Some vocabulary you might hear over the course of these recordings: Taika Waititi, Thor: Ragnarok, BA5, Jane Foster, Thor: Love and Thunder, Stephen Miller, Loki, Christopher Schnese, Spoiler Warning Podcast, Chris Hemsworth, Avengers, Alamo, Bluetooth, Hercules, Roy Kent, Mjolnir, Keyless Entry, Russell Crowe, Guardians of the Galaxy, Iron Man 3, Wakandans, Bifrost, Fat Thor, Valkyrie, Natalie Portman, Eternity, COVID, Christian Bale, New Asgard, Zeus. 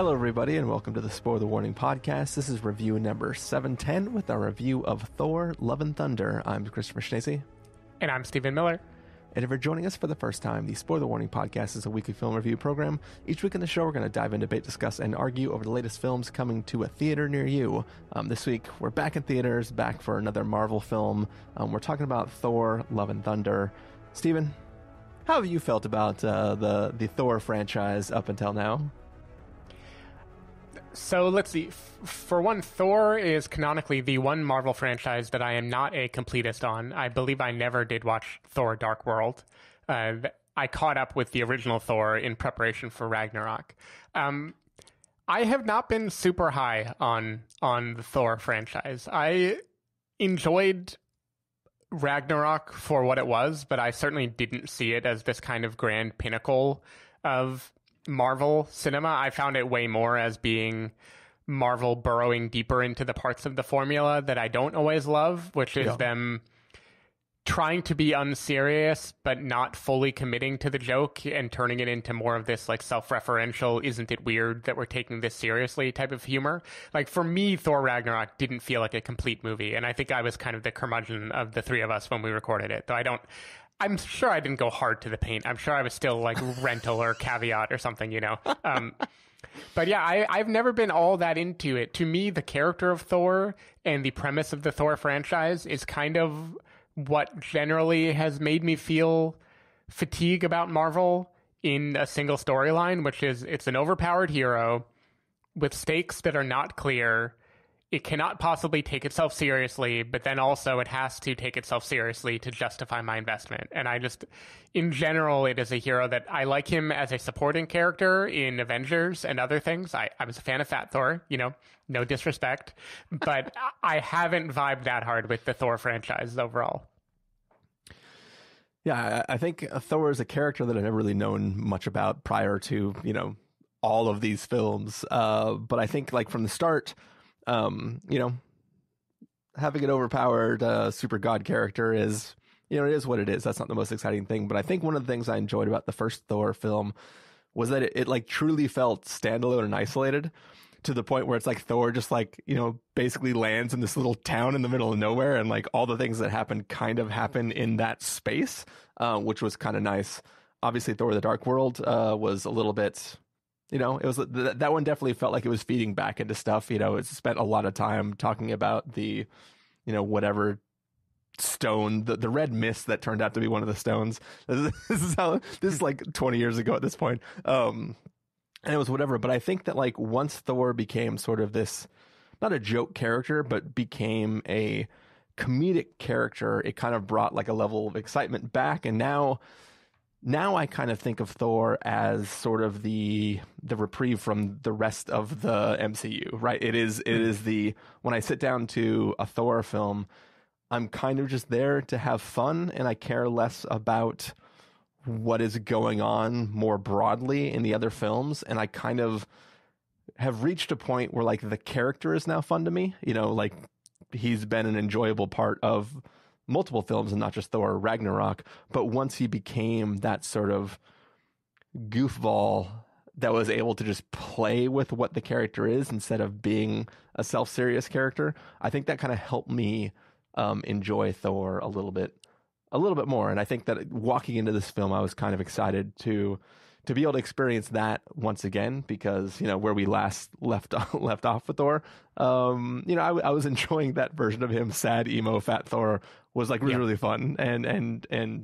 Hello, everybody, and welcome to the Spoiler Warning Podcast. This is review number 710 with our review of Thor: Love and Thunder. I'm Christopher Schnese. And I'm Stephen Miller. And if you're joining us for the first time, the Spoiler Warning Podcast is a weekly film review program. Each week on the show, we're going to dive in, debate, discuss, and argue over the latest films coming to a theater near you. This week, we're back in theaters, back for another Marvel film. We're talking about Thor: Love and Thunder. Stephen, how have you felt about the Thor franchise up until now? So let's see. For one, Thor is canonically the one Marvel franchise that I am not a completist on. I believe I never did watch Thor: Dark World. I caught up with the original Thor in preparation for Ragnarok. I have not been super high on the Thor franchise. I enjoyed Ragnarok for what it was, but I certainly didn't see it as this kind of grand pinnacle of Marvel cinema. I found it way more as being Marvel burrowing deeper into the parts of the formula that I don't always love, which is them trying to be unserious but not fully committing to the joke and turning it into more of this like self-referential, isn't it weird that we're taking this seriously type of humor. Like for me, Thor Ragnarok didn't feel like a complete movie, and I think I was kind of the curmudgeon of the three of us when we recorded it, though I'm sure I didn't go hard to the paint. I'm sure I was still like rental or caveat or something, you know. But yeah, I've never been all that into it. To me, the character of Thor and the premise of the Thor franchise is kind of what generally has made me feel fatigue about Marvel in a single storyline, which is it's an overpowered hero with stakes that are not clear. It cannot possibly take itself seriously, but then also it has to take itself seriously to justify my investment. And I just, in general, it is a hero that I like him as a supporting character in Avengers and other things. I was a fan of Fat Thor, you know, no disrespect, but I haven't vibed that hard with the Thor franchise overall. Yeah, I think Thor is a character that I've never really known much about prior to, you know, all of these films. But I think like from the start, you know, having an overpowered super god character is, you know, it is what it is. That's not the most exciting thing. But I think one of the things I enjoyed about the first Thor film was that it like truly felt standalone and isolated to the point where it's like Thor just like, you know, basically lands in this little town in the middle of nowhere. And like all the things that happened kind of happen in that space, which was kind of nice. Obviously, Thor: The Dark World was a little bit... You know, it was that one definitely felt like it was feeding back into stuff. You know, it spent a lot of time talking about the, you know, whatever stone, the red mist that turned out to be one of the stones. This is like 20 years ago at this point. And it was whatever. But I think that like once Thor became sort of this, not a joke character, but became a comedic character, it kind of brought like a level of excitement back. And now I kind of think of Thor as sort of the reprieve from the rest of the MCU, right? It is the, when I sit down to a Thor film, I'm kind of just there to have fun, and I care less about what is going on more broadly in the other films. And I kind of have reached a point where like the character is now fun to me, you know, like he's been an enjoyable part of multiple films and not just Thor Ragnarok. But once he became that sort of goofball that was able to just play with what the character is instead of being a self-serious character, I think that kind of helped me enjoy Thor a little bit more. And I think that walking into this film, I was kind of excited to be able to experience that once again, because, you know, where we last left off with Thor, you know, I was enjoying that version of him. Sad, emo, Fat Thor was like really, really fun. And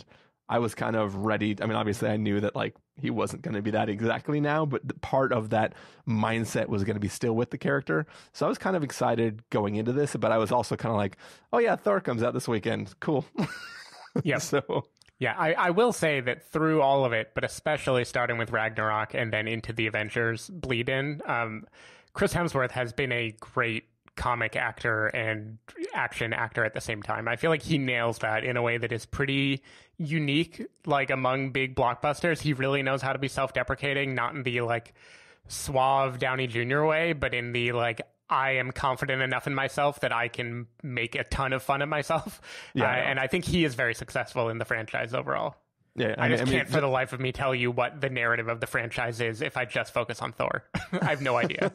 I was kind of ready. I mean, obviously I knew that like he wasn't going to be that exactly now, but the part of that mindset was going to be still with the character. So I was kind of excited going into this, but I was also kind of like, oh yeah, Thor comes out this weekend. Cool. Yeah. So... yeah, I will say that through all of it, but especially starting with Ragnarok and then into the Avengers bleed in, Chris Hemsworth has been a great comic actor and action actor at the same time. I feel like he nails that in a way that is pretty unique. Like among big blockbusters, he really knows how to be self-deprecating, not in the like suave Downey Jr. way, but in the like, I am confident enough in myself that I can make a ton of fun of myself. Yeah, and I think he is very successful in the franchise overall. Yeah, I can't for the life of me tell you what the narrative of the franchise is if I just focus on Thor. I have no idea.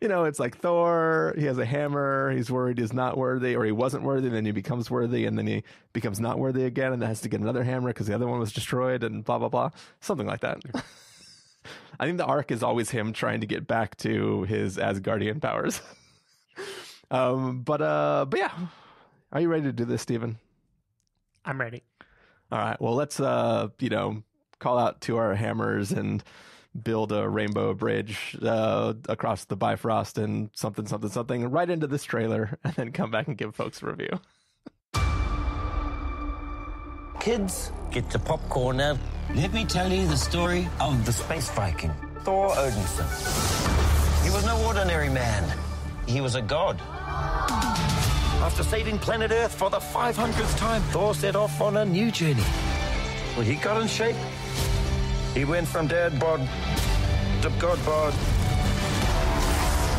You know, it's like Thor, he has a hammer, he's worried he's not worthy, or he wasn't worthy, then he becomes worthy, and then he becomes not worthy again, and then has to get another hammer because the other one was destroyed, and blah, blah, blah. Something like that. I think the arc is always him trying to get back to his Asgardian powers. But yeah, are you ready to do this, Stephen? I'm ready. All right, well, let's, call out to our hammers and build a rainbow bridge across the Bifrost and something, something, something right into this trailer, and then come back and give folks a review. Kids, get the popcorn now. Let me tell you the story of the space Viking, Thor Odinson. He was no ordinary man. He was a god. After saving planet Earth for the 500th time, Thor set off on a new journey. Well, he got in shape. He went from dad bod to god bod.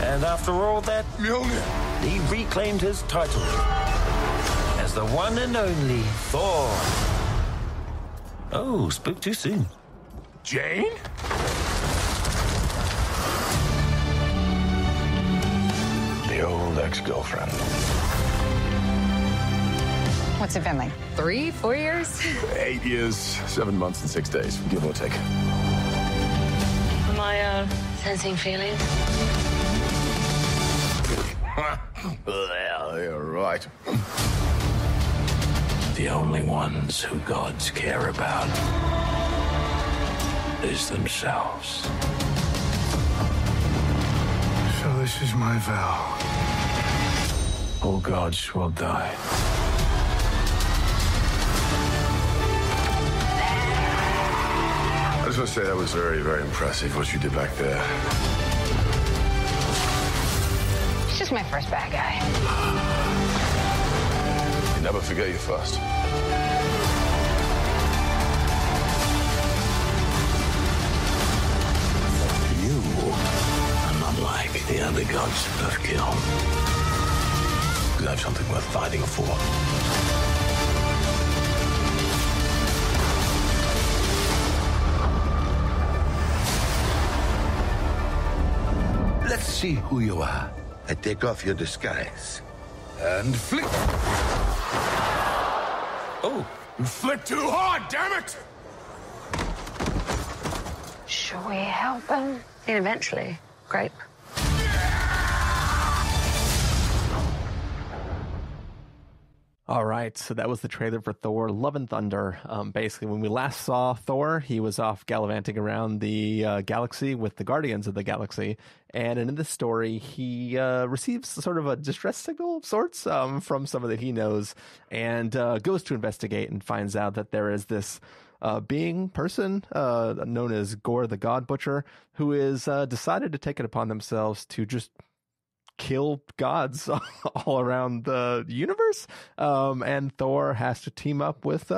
And after all that, Mjolnir, he reclaimed his title as the one and only Thor. Oh, spoke too soon. Jane? The old ex-girlfriend. What's it been like? 3, 4 years? 8 years, 7 months, and 6 days, give or take. Am I sensing feelings? Well, you're right. The only ones who gods care about is themselves. So this is my vow. All gods will die. I just want to say that was very, very impressive what you did back there. It's just my first bad guy. You never forget your first. You are not like the other gods of Kill. You have something worth fighting for. Let's see who you are. I take off your disguise. And flick. Oh, you flicked too hard, damn it! Should we help him? And eventually, grape. All right, so that was the trailer for Thor: Love and Thunder. Basically, when we last saw Thor, he was off gallivanting around the galaxy with the Guardians of the Galaxy. And in this story, he receives sort of a distress signal of sorts from someone that he knows, and goes to investigate and finds out that there is this person known as Gorr the God Butcher, who is decided to take it upon themselves to just kill gods all around the universe, and Thor has to team up with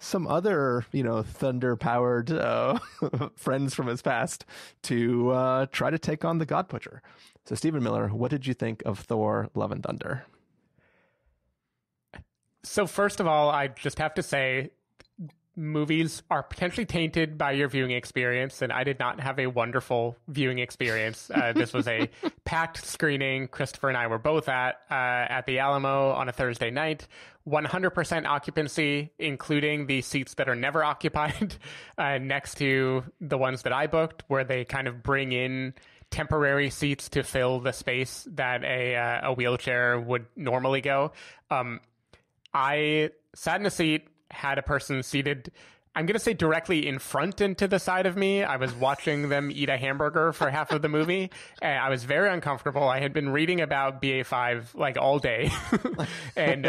some other, thunder powered friends from his past to try to take on the God Butcher. So, Stephen Miller, what did you think of Thor: Love and Thunder? So, first of all, I just have to say, movies are potentially tainted by your viewing experience, and I did not have a wonderful viewing experience. This was a packed screening. Christopher and I were both at the Alamo on a Thursday night. 100% occupancy, including the seats that are never occupied, next to the ones that I booked, where they kind of bring in temporary seats to fill the space that a wheelchair would normally go. I sat in a seat, had a person seated, I'm going to say directly in front and to the side of me. I was watching them eat a hamburger for half of the movie, and I was very uncomfortable. I had been reading about BA5 like all day, and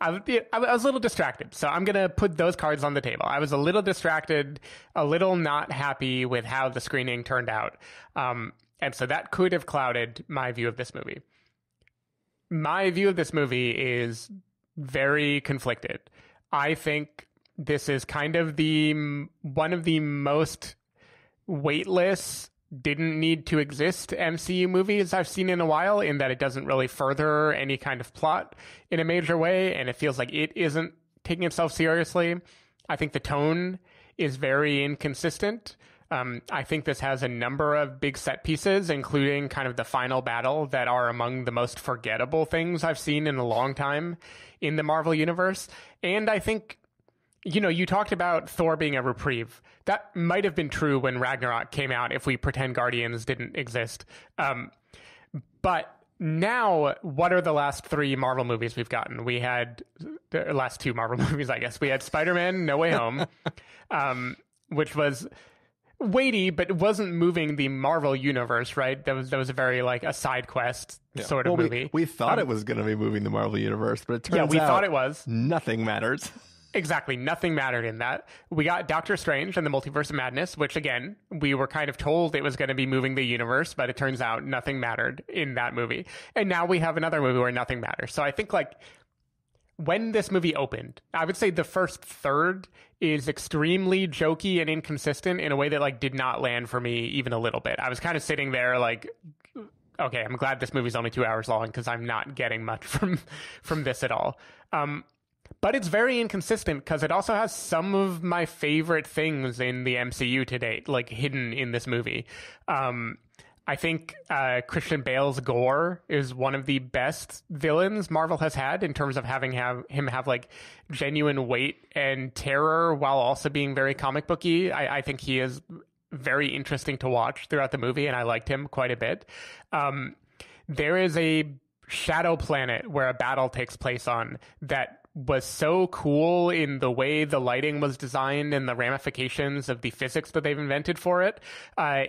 I was a little distracted. So I'm going to put those cards on the table. I was a little distracted, a little not happy with how the screening turned out. And so that could have clouded my view of this movie. My view of this movie is very conflicted. I think this is kind of one of the most weightless, didn't need to exist MCU movies I've seen in a while, in that it doesn't really further any kind of plot in a major way, and it feels like it isn't taking itself seriously. I think the tone is very inconsistent. I think this has a number of big set pieces, including kind of the final battle, that are among the most forgettable things I've seen in a long time in the Marvel Universe. And I think, you know, you talked about Thor being a reprieve. That might have been true when Ragnarok came out, if we pretend Guardians didn't exist. But now, what are the last three Marvel movies we've gotten? We had the last two Marvel movies, I guess. We had Spider-Man: No Way Home, which was weighty, but wasn't moving the Marvel universe, right? That was a very like a side quest sort of movie. We thought it was going to be moving the Marvel universe, but it turns out we thought it was. Nothing matters. Exactly. Nothing mattered in that. We got Doctor Strange and the Multiverse of Madness, which, again, we were kind of told it was going to be moving the universe, but it turns out nothing mattered in that movie. And now we have another movie where nothing matters. So I think, like, when this movie opened, I would say the first third is extremely jokey and inconsistent in a way that, like, did not land for me even a little bit. I was kind of sitting there like, okay, I'm glad this movie's only 2 hours long, because I'm not getting much from this at all. But it's very inconsistent, because it also has some of my favorite things in the MCU to date, like, hidden in this movie. I think Christian Bale's Gorr is one of the best villains Marvel has had, in terms of having him have, like, genuine weight and terror while also being very comic booky. I think he is very interesting to watch throughout the movie, and I liked him quite a bit. There is a shadow planet where a battle takes place on that was so cool in the way the lighting was designed and the ramifications of the physics that they've invented for it.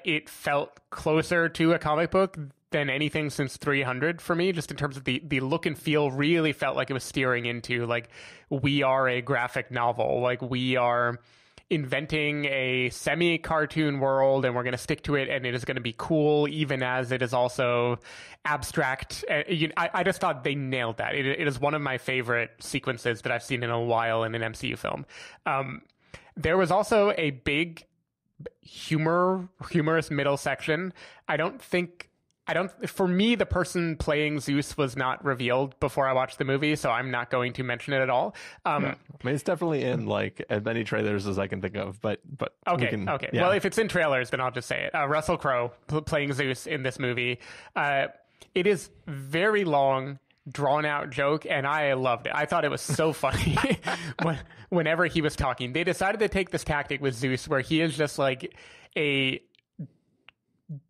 It felt closer to a comic book than anything since 300 for me, just in terms of the look and feel. Really felt like it was steering into, like, we are a graphic novel, like, we are inventing a semi-cartoon world, and we're going to stick to it, and it is going to be cool, even as it is also abstract. I just thought they nailed that. It is one of my favorite sequences that I've seen in a while in an MCU film. There was also a big humorous middle section. For me, the person playing Zeus was not revealed before I watched the movie, so I'm not going to mention it at all. Yeah. I mean, it's definitely in, like, as many trailers as I can think of, but okay, okay. Yeah. Well, if it's in trailers, then I'll just say it. Russell Crowe playing Zeus in this movie. It is very long, drawn-out joke, and I loved it. I thought it was so funny whenever he was talking. They decided to take this tactic with Zeus, where he is just, like, a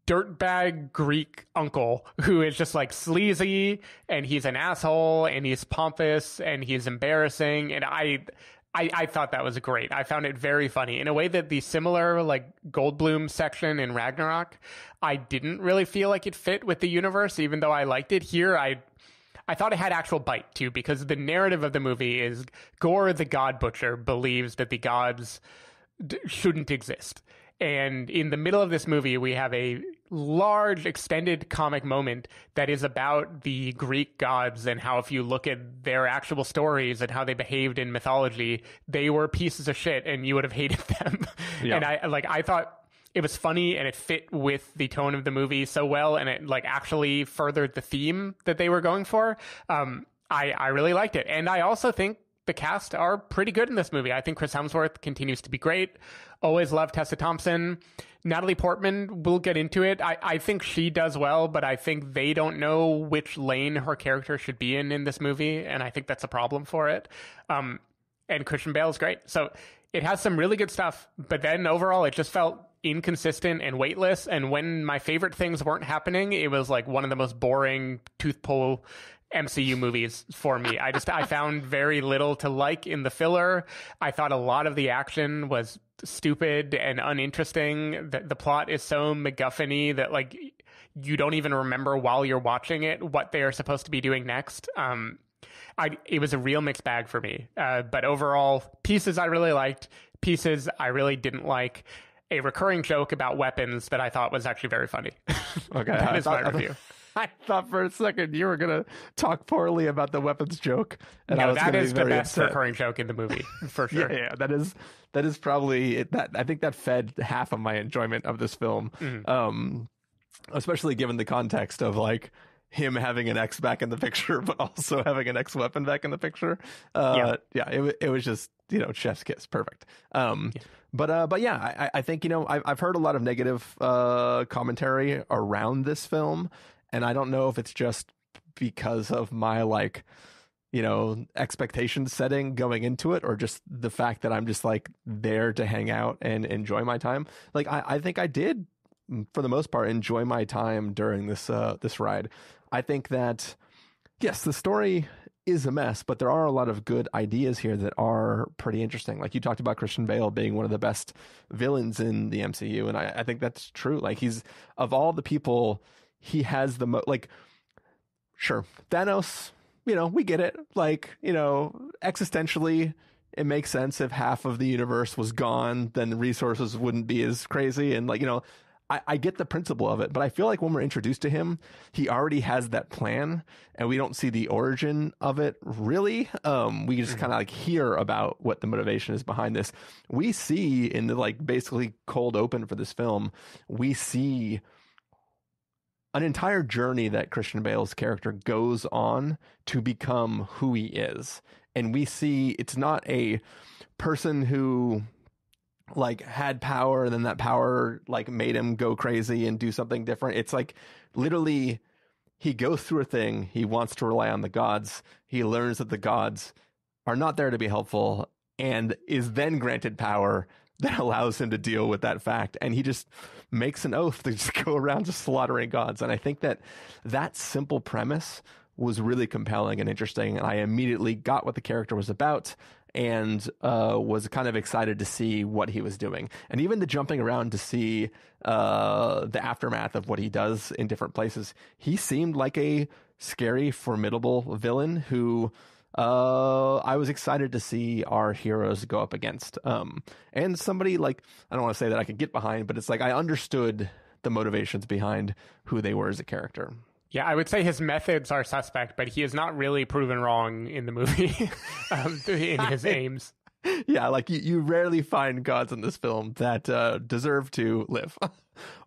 dirtbag Greek uncle who is just, like, sleazy, and he's an asshole, and he's pompous, and he's embarrassing, and I thought that was great. I found it very funny in a way that the similar, like, Goldblum section in Ragnarok, I didn't really feel like it fit with the universe, even though I liked it. Here, I thought it had actual bite too, because the narrative of the movie is Gorr the God Butcher believes that the gods shouldn't exist. And in the middle of this movie, we have a large extended comic moment that is about the Greek gods, and how, if you look at their actual stories and how they behaved in mythology, they were pieces of shit, and you would have hated them. Yeah. And I thought it was funny, and it fit with the tone of the movie so well, and it, like, actually furthered the theme that they were going for. I really liked it. And I also think the cast are pretty good in this movie. I think Chris Hemsworth continues to be great. Always love Tessa Thompson. Natalie Portman, we'll get into it. I think she does well, but I think they don't know which lane her character should be in this movie, and I think that's a problem for it. And Christian Bale is great. So it has some really good stuff, but then overall it just felt inconsistent and weightless. And when my favorite things weren't happening, it was, like, one of the most boring tooth pull MCU movies for me. I found very little to like in the filler. I thought a lot of the action was stupid and uninteresting. The plot is so MacGuffin-y that, like, you don't even remember while you're watching it what they are supposed to be doing next. It was a real mixed bag for me. But overall, pieces I really liked, pieces I really didn't like. A recurring joke about weapons that I thought was actually very funny. Okay, that is my review. I thought for a second you were going to talk poorly about the weapons joke. And no, that is the best recurring joke in the movie, for sure. Yeah, that is probably it. I think that fed half of my enjoyment of this film, especially given the context of, like, him having an X back in the picture, but also having an X weapon back in the picture. It was just, you know, chef's kiss. Perfect. But yeah, I think, you know, I've heard a lot of negative commentary around this film, and I don't know if it's just because of my, like, you know, expectation setting going into it, or just the fact that I'm just like there to hang out and enjoy my time. Like, I think I did, for the most part, enjoy my time during this this ride. I think that, yes, the story is a mess, but there are a lot of good ideas here that are pretty interesting. Like, you talked about Christian Bale being one of the best villains in the MCU, and I think that's true. Like, he's, of all the people, he has the most, like, sure, Thanos, you know, we get it. Like, you know, existentially, it makes sense. If half of the universe was gone, then resources wouldn't be as crazy. And, like, you know, I get the principle of it, but I feel like when we're introduced to him, he already has that plan, and we don't see the origin of it, really. We just kind of like hear about what the motivation is behind this. We see in the, like, basically cold open for this film, we see an entire journey that Christian Bale's character goes on to become who he is. And we see it's not a person who, like, had power and then that power, like, made him go crazy and do something different. It's like, literally, he goes through a thing. He wants to rely on the gods. He learns that the gods are not there to be helpful, and is then granted power that allows him to deal with that fact. And he just makes an oath to just go around just slaughtering gods. And I think that that simple premise was really compelling and interesting, and I immediately got what the character was about, and was kind of excited to see what he was doing. And even the jumping around to see the aftermath of what he does in different places, he seemed like a scary, formidable villain who I was excited to see our heroes go up against. And somebody, like, I don't want to say that I could get behind, but it's like I understood the motivations behind who they were as a character. Yeah, I would say his methods are suspect, but he is not really proven wrong in the movie in his aims. Yeah, like, you rarely find gods in this film that deserve to live,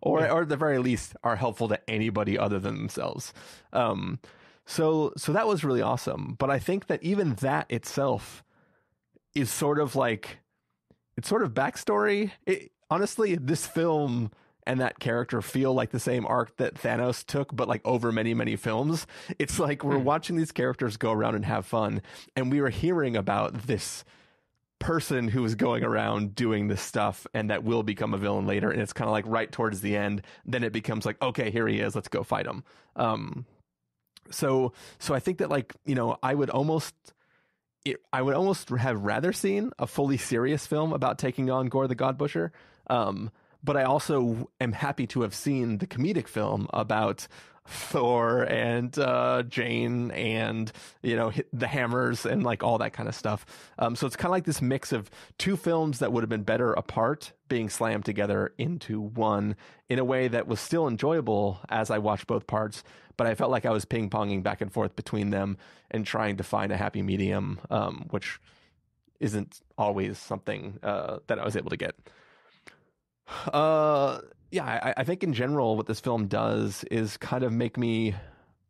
or at the very least are helpful to anybody other than themselves. So that was really awesome. But I think that even that itself is sort of like, it's sort of backstory. Honestly, this film and that character feel like the same arc that Thanos took, but, like, over many, many films. It's like we're watching these characters go around and have fun, and we were hearing about this person who is going around doing this stuff and that will become a villain later. And it's kind of like right towards the end, then it becomes like, okay, here he is, let's go fight him. So I think that, like, you know, I would almost have rather seen a fully serious film about taking on Gorr the God Butcher. But I also am happy to have seen the comedic film about Thor and Jane and, you know, the hammers and, like, all that kind of stuff. So it's kind of like this mix of two films that would have been better apart being slammed together into one in a way that was still enjoyable as I watched both parts. But I felt like I was ping-ponging back and forth between them and trying to find a happy medium, which isn't always something that I was able to get. I think in general what this film does is kind of make me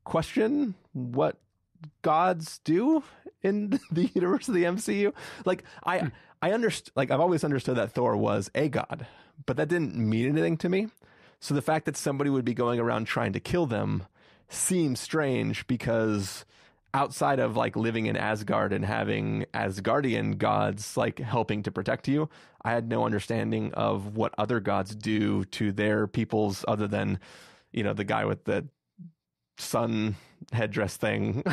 question what gods do in the universe of the MCU. Like, I understand, like, I've always understood that Thor was a god, but that didn't mean anything to me. So the fact that somebody would be going around trying to kill them seems strange, because outside of, like, living in Asgard and having Asgardian gods, like, helping to protect you, I had no understanding of what other gods do to their peoples, other than, you know, the guy with the sun headdress thing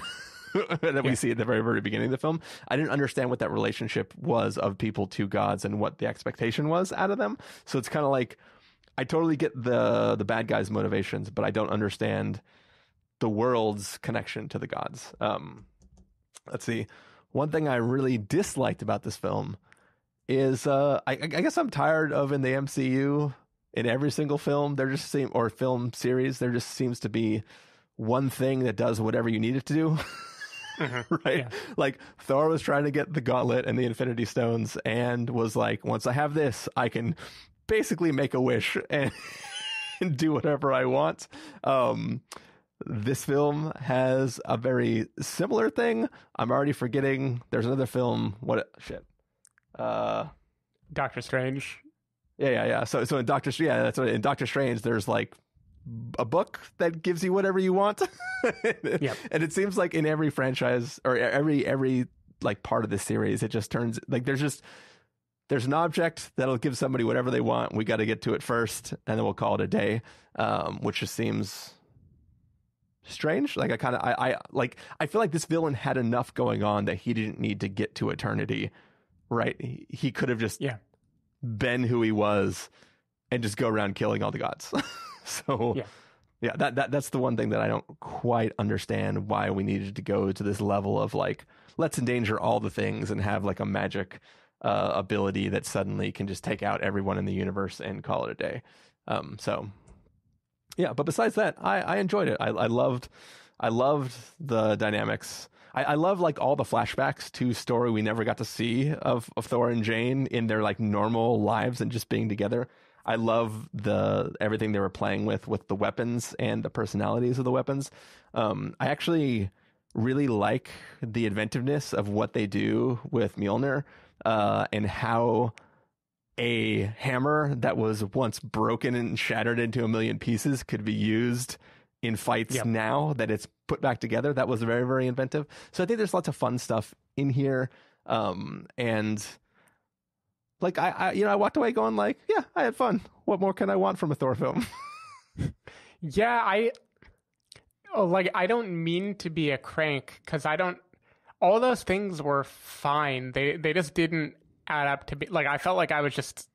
that we see at the very, very beginning of the film. I didn't understand what that relationship was of people to gods and what the expectation was out of them. So it's kind of like, I totally get the bad guys' motivations, but I don't understand the world's connection to the gods. Let's see. One thing I really disliked about this film is I guess I'm tired of, in the MCU, in every single film, there just seems to be one thing that does whatever you need it to do. Right? Yeah. Like, Thor was trying to get the gauntlet and the Infinity Stones and was like, once I have this, I can basically make a wish and do whatever I want. This film has a very similar thing. I'm already forgetting. There's another film. What? Shit. Doctor Strange. Yeah. So in Doctor Strange, in Doctor Strange, there's like a book that gives you whatever you want. Yep. And it seems like in every franchise or every like part of the series, it just turns like there's an object that'll give somebody whatever they want. We got to get to it first, and then we'll call it a day, which just seems strange. Like I feel like this villain had enough going on that he didn't need to get to eternity, right? He could have just been who he was and just go around killing all the gods. So that's the one thing that I don't quite understand, why we needed to go to this level of like, let's endanger all the things and have like a magic ability that suddenly can just take out everyone in the universe and call it a day. Yeah, but besides that, I enjoyed it. I loved the dynamics. I love like all the flashbacks to story we never got to see of Thor and Jane in their like normal lives and just being together. I love everything they were playing with the weapons and the personalities of the weapons. I actually really like the inventiveness of what they do with Mjolnir and how a hammer that was once broken and shattered into a million pieces could be used in fights now that it's put back together. That was very, very inventive. So I think there's lots of fun stuff in here. And like, I walked away going like, yeah, I had fun. What more can I want from a Thor film? I don't mean to be a crank, because all those things were fine. They just didn't add up to be like, I felt like I was just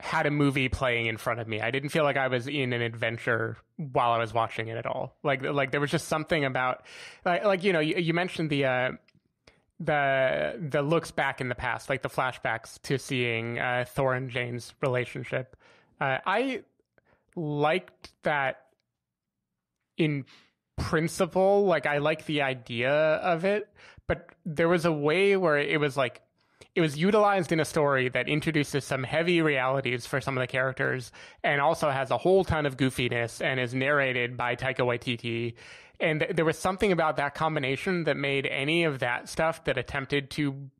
had a movie playing in front of me. I didn't feel like I was in an adventure while I was watching it at all. Like there was just something about you mentioned the looks back in the past, like the flashbacks to seeing Thor and Jane's relationship. I liked that in principle. Like I like the idea of it, but there was a way where it was like, it was utilized in a story that introduces some heavy realities for some of the characters and also has a whole ton of goofiness and is narrated by Taika Waititi. And there was something about that combination that made any of that stuff that attempted to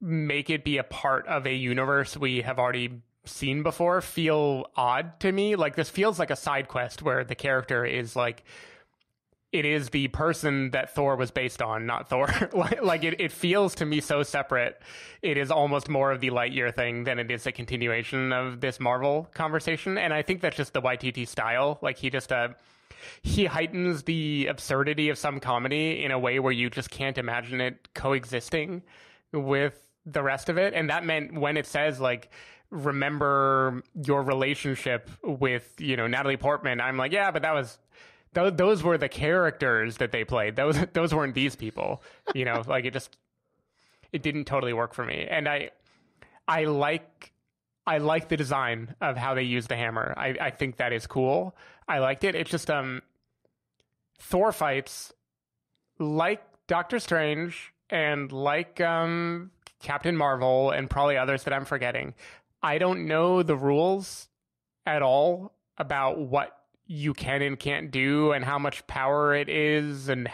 make it be a part of a universe we have already seen before feel odd to me. Like this feels like a side quest where the character is like, it is the person that Thor was based on, not Thor. Like it feels to me so separate. It is almost more of the Lightyear thing than it is a continuation of this Marvel conversation. And I think that's just the Waititi style. Like he just, he heightens the absurdity of some comedy in a way where you just can't imagine it coexisting with the rest of it. And that meant when it says like, remember your relationship with, Natalie Portman, I'm like, yeah, but that was, those were the characters that they played. Those weren't these people, like it didn't totally work for me. And I like the design of how they use the hammer. I think that is cool. I liked it. It's just, Thor fights like Doctor Strange and like, Captain Marvel and probably others that I'm forgetting. I don't know the rules at all about what you can and can't do and how much power it is and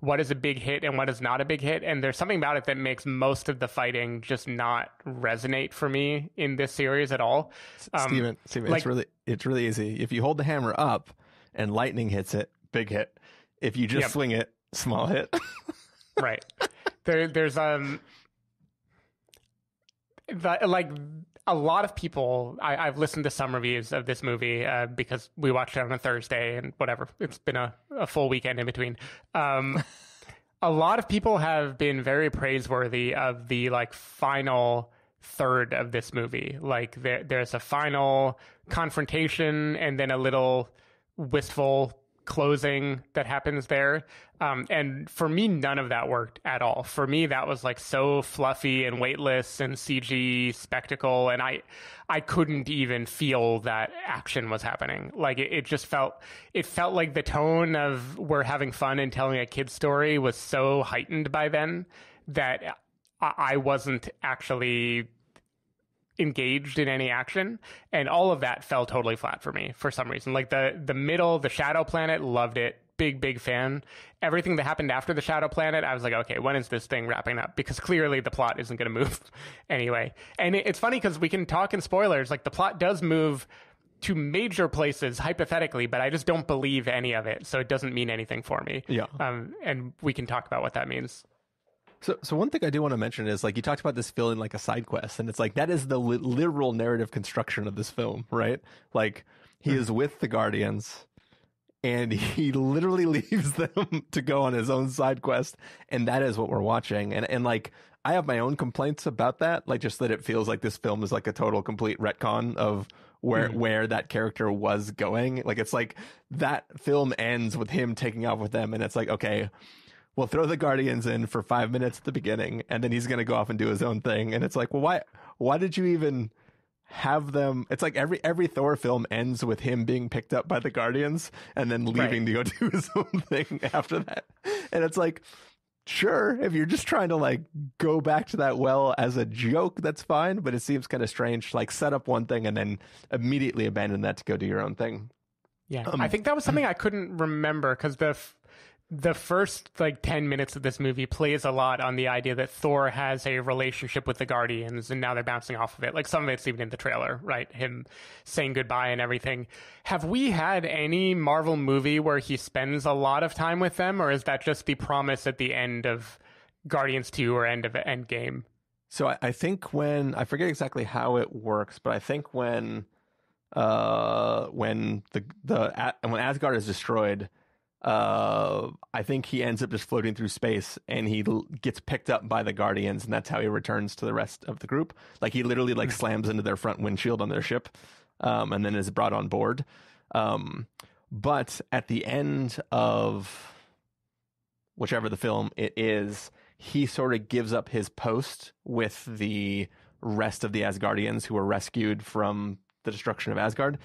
what is a big hit and what is not a big hit. And there's something about it that makes most of the fighting just not resonate for me in this series at all. Steven, like, it's really easy. If you hold the hammer up and lightning hits it, big hit. If you just swing it, small hit. Right. There's like a lot of people, I've listened to some reviews of this movie because we watched it on a Thursday and whatever. It's been a full weekend in between. A lot of people have been very praiseworthy of the like final third of this movie. Like there's a final confrontation and then a little wistful closing that happens there, and for me none of that worked at all. For me that was like so fluffy and weightless and CG spectacle, and I couldn't even feel that action was happening. Like it felt like the tone of we're having fun and telling a kid's story was so heightened by then that I wasn't actually engaged in any action, and all of that fell totally flat for me for some reason. Like the middle, the Shadow Planet, loved it. Big fan. Everything that happened after the Shadow Planet, I was like, okay, when is this thing wrapping up? Because clearly the plot isn't going to move anyway. And it's funny because we can talk in spoilers. Like the plot does move to major places hypothetically, but I just don't believe any of it. So it doesn't mean anything for me. Yeah. And we can talk about what that means. So one thing I do want to mention is, like, you talked about this feeling like a side quest, and it's like that is the literal narrative construction of this film, right? Like he is with the Guardians and he literally leaves them to go on his own side quest, and that is what we're watching. And like I have my own complaints about that, like just that it feels like this film is like a total complete retcon of where that character was going. Like it's like that film ends with him taking off with them, and it's like, okay, we'll throw the Guardians in for 5 minutes at the beginning, and then he's going to go off and do his own thing. And it's like, well, why did you even have them? It's like every Thor film ends with him being picked up by the Guardians and then leaving to go do his own thing after that. And it's like, sure, if you're just trying to like go back to that well as a joke, that's fine. But it seems kind of strange, like set up one thing and then immediately abandon that to go do your own thing. Yeah, I think that was something I couldn't remember, because the first like 10 minutes of this movie plays a lot on the idea that Thor has a relationship with the Guardians and now they're bouncing off of it. Like some of it's even in the trailer, right? Him saying goodbye and everything. Have we had any Marvel movie where he spends a lot of time with them, or is that just the promise at the end of Guardians 2 or end of Endgame? So I think when, I forget exactly how it works, but I think when Asgard is destroyed, I think he ends up just floating through space, and he gets picked up by the Guardians, and that's how he returns to the rest of the group. Like he literally like slams into their front windshield on their ship, and then is brought on board. But at the end of whichever the film it is, he sort of gives up his post with the rest of the Asgardians who were rescued from the destruction of Asgard.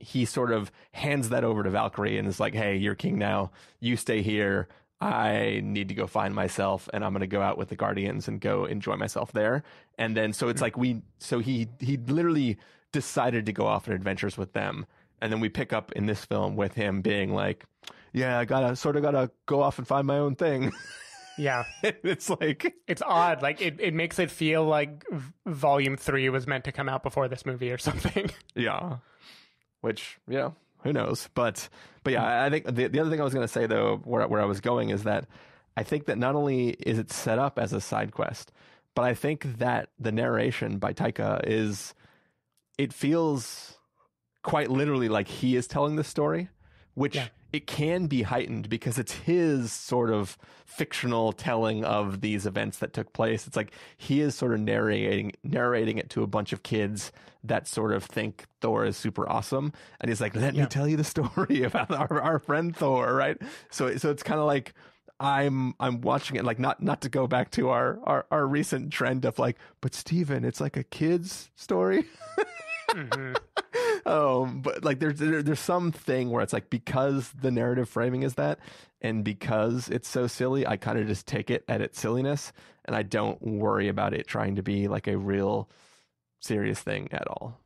He sort of hands that over to Valkyrie and is like, hey, you're king now, you stay here, I need to go find myself, and I'm going to go out with the Guardians and go enjoy myself there. And then so it's like he literally decided to go off on adventures with them, and then we pick up in this film with him being like, yeah, I gotta go off and find my own thing. Yeah. It's like, it's odd. Like it makes it feel like volume 3 was meant to come out before this movie or something. Yeah. Which, yeah, who knows? But yeah, I think the other thing I was going to say though, where I was going, is that I think that not only is it set up as a side quest, but I think that the narration by Taika it feels quite literally like he is telling the story, which it can be heightened because it's his sort of fictional telling of these events that took place. It's like he is sort of narrating it to a bunch of kids that sort of think Thor is super awesome, and he's like, let me tell you the story about our friend Thor, right? So it's kind of like I'm watching it, like not to go back to our recent trend of like, but Steven, it's like a kid's story. But like there's something where it's like, because the narrative framing is that, and because it's so silly, I kind of just take it at its silliness, and I don't worry about it trying to be like a real serious thing at all.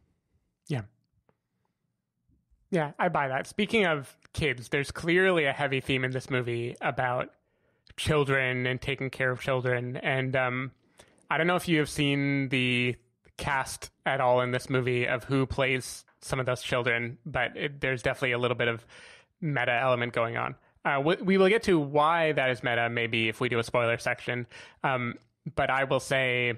Yeah, I buy that. Speaking of kids, there's clearly a heavy theme in this movie about children and taking care of children. And I don't know if you have seen the cast at all in this movie of who plays some of those children, but there's definitely a little bit of meta element going on. We will get to why that is meta maybe if we do a spoiler section. But I will say,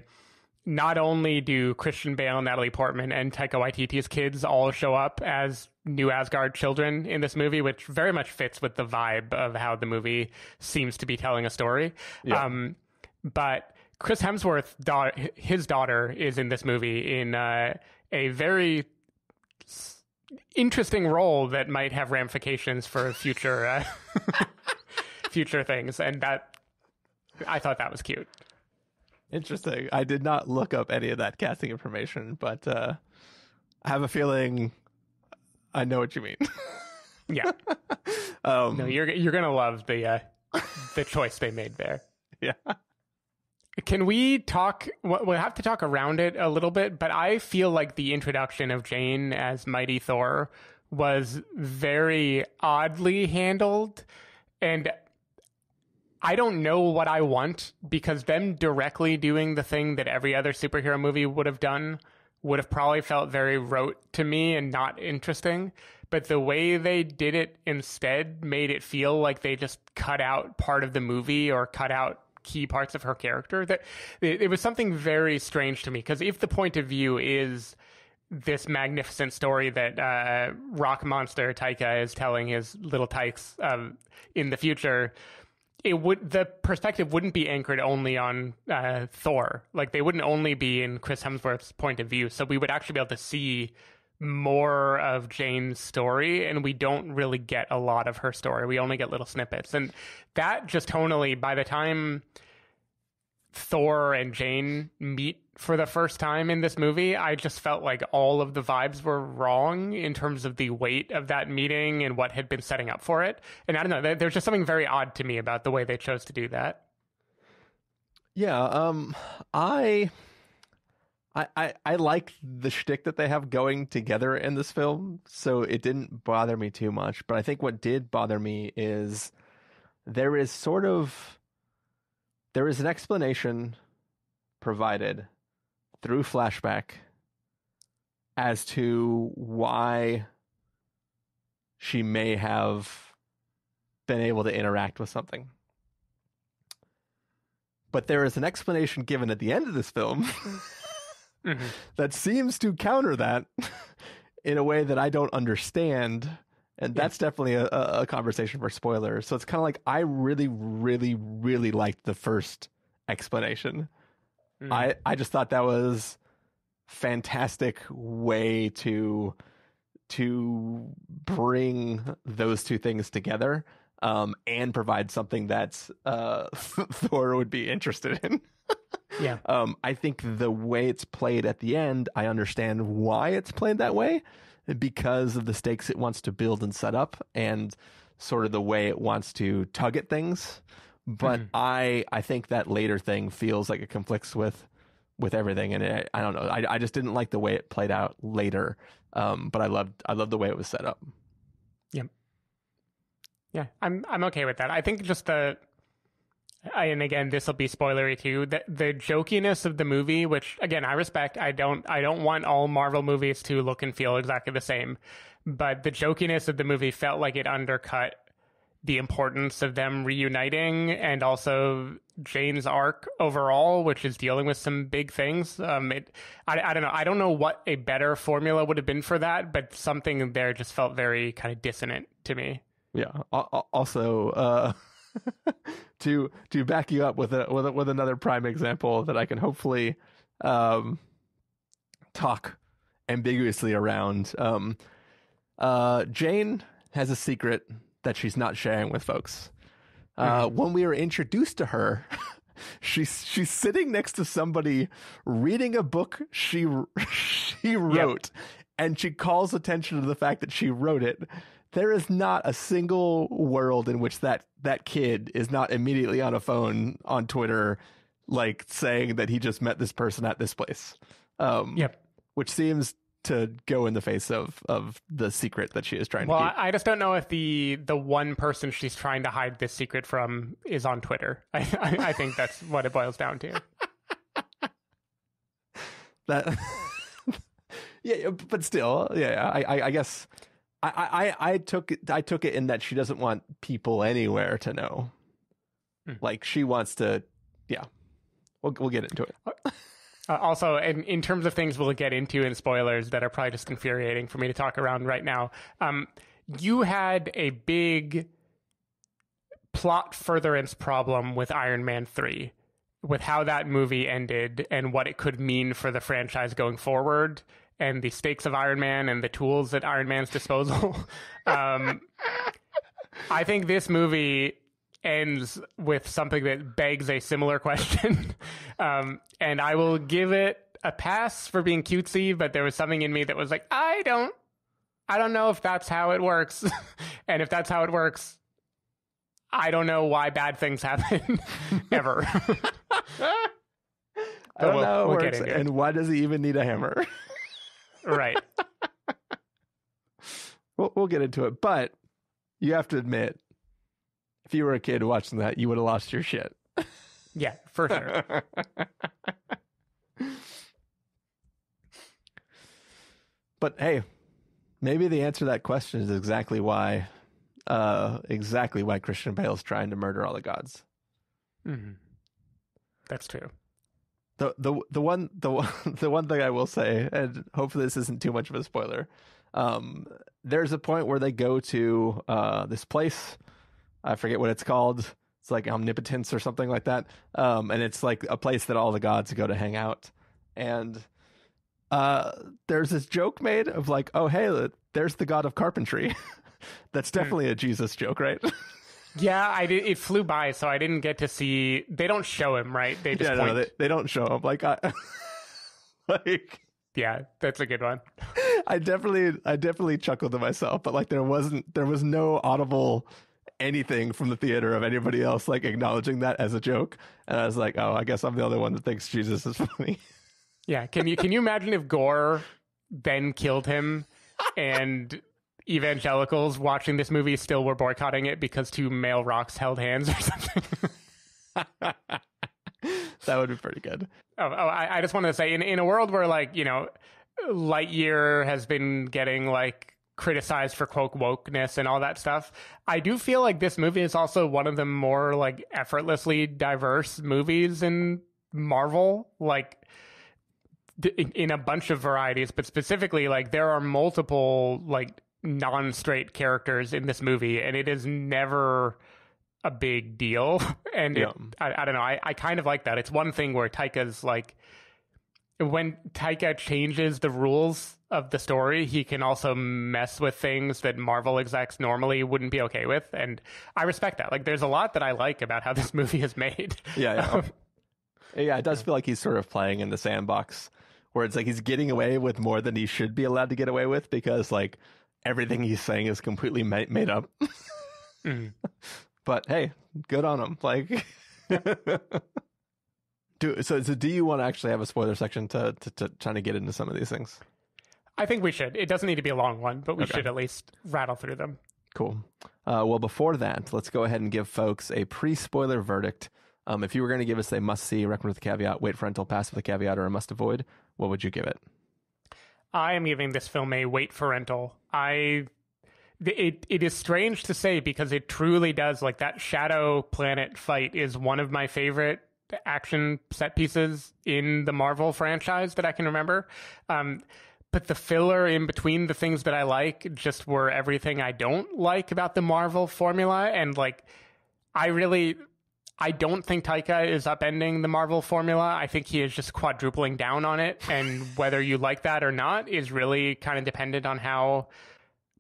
not only do Christian Bale, Natalie Portman, and Taika Waititi's kids all show up as New Asgard children in this movie, which very much fits with the vibe of how the movie seems to be telling a story. Yeah. But Chris Hemsworth's daughter is in this movie in a very interesting role that might have ramifications for future future things, and that I thought that was cute. Interesting. I did not look up any of that casting information, but I have a feeling I know what you mean. Yeah. No, you're gonna love the choice they made there. Yeah. Can we talk? We'll have to talk around it a little bit, but I feel like the introduction of Jane as Mighty Thor was very oddly handled, and I don't know what I want, because them directly doing the thing that every other superhero movie would have done would have probably felt very rote to me and not interesting. But the way they did it instead made it feel like they just cut out part of the movie or cut out key parts of her character. That it was something very strange to me, because if the point of view is this magnificent story that rock monster Taika is telling his little tykes in the future, the perspective wouldn't be anchored only on Thor. Like, they wouldn't only be in Chris Hemsworth's point of view. So we would actually be able to see more of Jane's story, and we don't really get a lot of her story. We only get little snippets. And that just tonally, by the time Thor and Jane meet for the first time in this movie, I just felt like all of the vibes were wrong in terms of the weight of that meeting and what had been setting up for it. And I don't know, there's just something very odd to me about the way they chose to do that. Yeah. I like the shtick that they have going together in this film, so it didn't bother me too much. But I think what did bother me is there is an explanation provided through flashback as to why she may have been able to interact with something. But there is an explanation given at the end of this film mm-hmm. that seems to counter that in a way that I don't understand. And that's definitely a conversation for spoilers. So it's kind of like, I really, really, really liked the first explanation. Mm. I just thought that was fantastic way to bring those two things together and provide something that's Thor would be interested in. Yeah. I think the way it's played at the end, I understand why it's played that way, because of the stakes it wants to build and set up and sort of the way it wants to tug at things. But I think that later thing feels like it conflicts with everything. And I don't know. I just didn't like the way it played out later. But I loved the way it was set up. Yep. Yeah. I'm okay with that. I think just and again, this will be spoilery too. The jokiness of the movie, which again I respect. I don't want all Marvel movies to look and feel exactly the same, but the jokiness of the movie felt like it undercut the importance of them reuniting and also Jane's arc overall, which is dealing with some big things. I don't know. I don't know what a better formula would have been for that, but something there just felt very kind of dissonant to me. Yeah. Also. To back you up with another prime example that I can hopefully talk ambiguously around. Jane has a secret that she's not sharing with folks. When we are introduced to her, she's sitting next to somebody reading a book she wrote, and she calls attention to the fact that she wrote it. There is not a single world in which that kid is not immediately on a phone on Twitter, like saying that he just met this person at this place. Which seems to go in the face of the secret that she is trying to keep. I just don't know if the one person she's trying to hide this secret from is on Twitter. I think that's what it boils down to. That, yeah, but still, yeah, I guess. I took it in that she doesn't want people anywhere to know. Like, she wants to, yeah. We'll get into it. Also, in terms of things we'll get into in spoilers that are probably just infuriating for me to talk around right now, you had a big plot furtherance problem with Iron Man 3, with how that movie ended and what it could mean for the franchise going forward, and the stakes of Iron Man and the tools at Iron Man's disposal. I think this movie ends with something that begs a similar question. And I will give it a pass for being cutesy, but there was something in me that was like, I don't know if that's how it works. And if that's how it works, I don't know why bad things happen ever. I don't know how it works. And why does he even need a hammer? Right. We'll get into it. But you have to admit, if you were a kid watching that, you would have lost your shit. Yeah, for sure. But hey, maybe the answer to that question is exactly why Christian Bale is trying to murder all the gods. Mm-hmm. That's true. The one thing I will say, and hopefully this isn't too much of a spoiler, there's a point where they go to this place. I forget what it's called. It's like Omnipotence or something like that. And it's like a place that all the gods go to hang out. And there's this joke made of like, oh, hey, there's the god of carpentry. That's definitely a Jesus joke, right? Yeah, I did. It flew by, so I didn't get to see. They don't show him, right? They just point. They don't show him. Like, yeah, that's a good one. I definitely chuckled to myself, but like, there was no audible anything from the theater of anybody else like acknowledging that as a joke, and I was like, oh, I guess I'm the only one that thinks Jesus is funny. Yeah, can you imagine if Gore then killed him and evangelicals watching this movie still were boycotting it because two male rocks held hands or something? That would be pretty good. I just wanted to say, in a world where, like, you know, Lightyear has been getting like criticized for quote wokeness and all that stuff, I do feel like this movie is also one of the more like effortlessly diverse movies in Marvel, like in a bunch of varieties, but specifically like there are multiple like non-straight characters in this movie, and it is never a big deal. And yeah. I don't know, I kind of like that. It's one thing where Taika's like, when Taika changes the rules of the story, he can also mess with things that Marvel execs normally wouldn't be okay with, and I respect that. Like, there's a lot that I like about how this movie is made. Yeah, it does feel like he's sort of playing in the sandbox, where it's like he's getting away with more than he should be allowed to get away with, because like everything he's saying is completely made up. But hey, good on him. Like, so do you want to actually have a spoiler section to trying to get into some of these things? I think we should. It doesn't need to be a long one, but we should at least rattle through them. Cool. Well, before that, let's go ahead and give folks a pre-spoiler verdict. If you were going to give us a must-see, recommend with a caveat, wait for rental, pass with a caveat, or a must-avoid, what would you give it? I am giving this film a wait for rental. It is strange to say, because it truly does, like, that Shadow Planet fight is one of my favorite action set pieces in the Marvel franchise that I can remember. But the filler in between the things that I like just were everything I don't like about the Marvel formula. And like, I don't think Taika is upending the Marvel formula. I think he is just quadrupling down on it. And whether you like that or not is really kind of dependent on how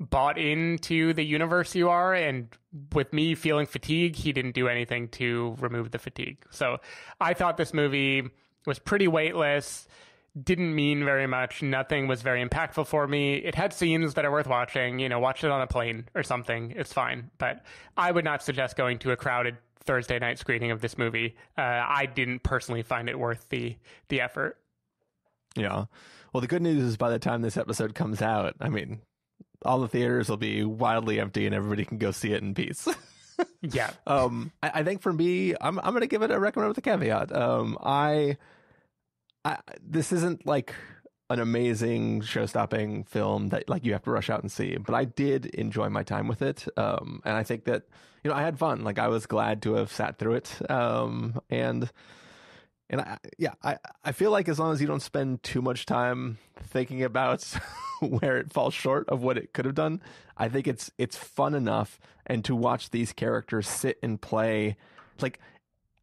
bought into the universe you are. And with me feeling fatigue, he didn't do anything to remove the fatigue. So I thought this movie was pretty weightless, didn't mean very much. Nothing was very impactful for me. It had scenes that are worth watching. You know, watch it on a plane or something. It's fine. But I would not suggest going to a crowded Thursday night screening of this movie. I didn't personally find it worth the effort. Yeah. Well, the good news is by the time this episode comes out, I mean, all the theaters will be wildly empty and everybody can go see it in peace. Yeah. I think for me, I'm going to give it a recommend with a caveat. This isn't like an amazing show-stopping film that like you have to rush out and see, but I did enjoy my time with it. And I think that, you know, I had fun. Like, I was glad to have sat through it. I feel like as long as you don't spend too much time thinking about where it falls short of what it could have done, I think it's fun enough. And to watch these characters sit and play, like,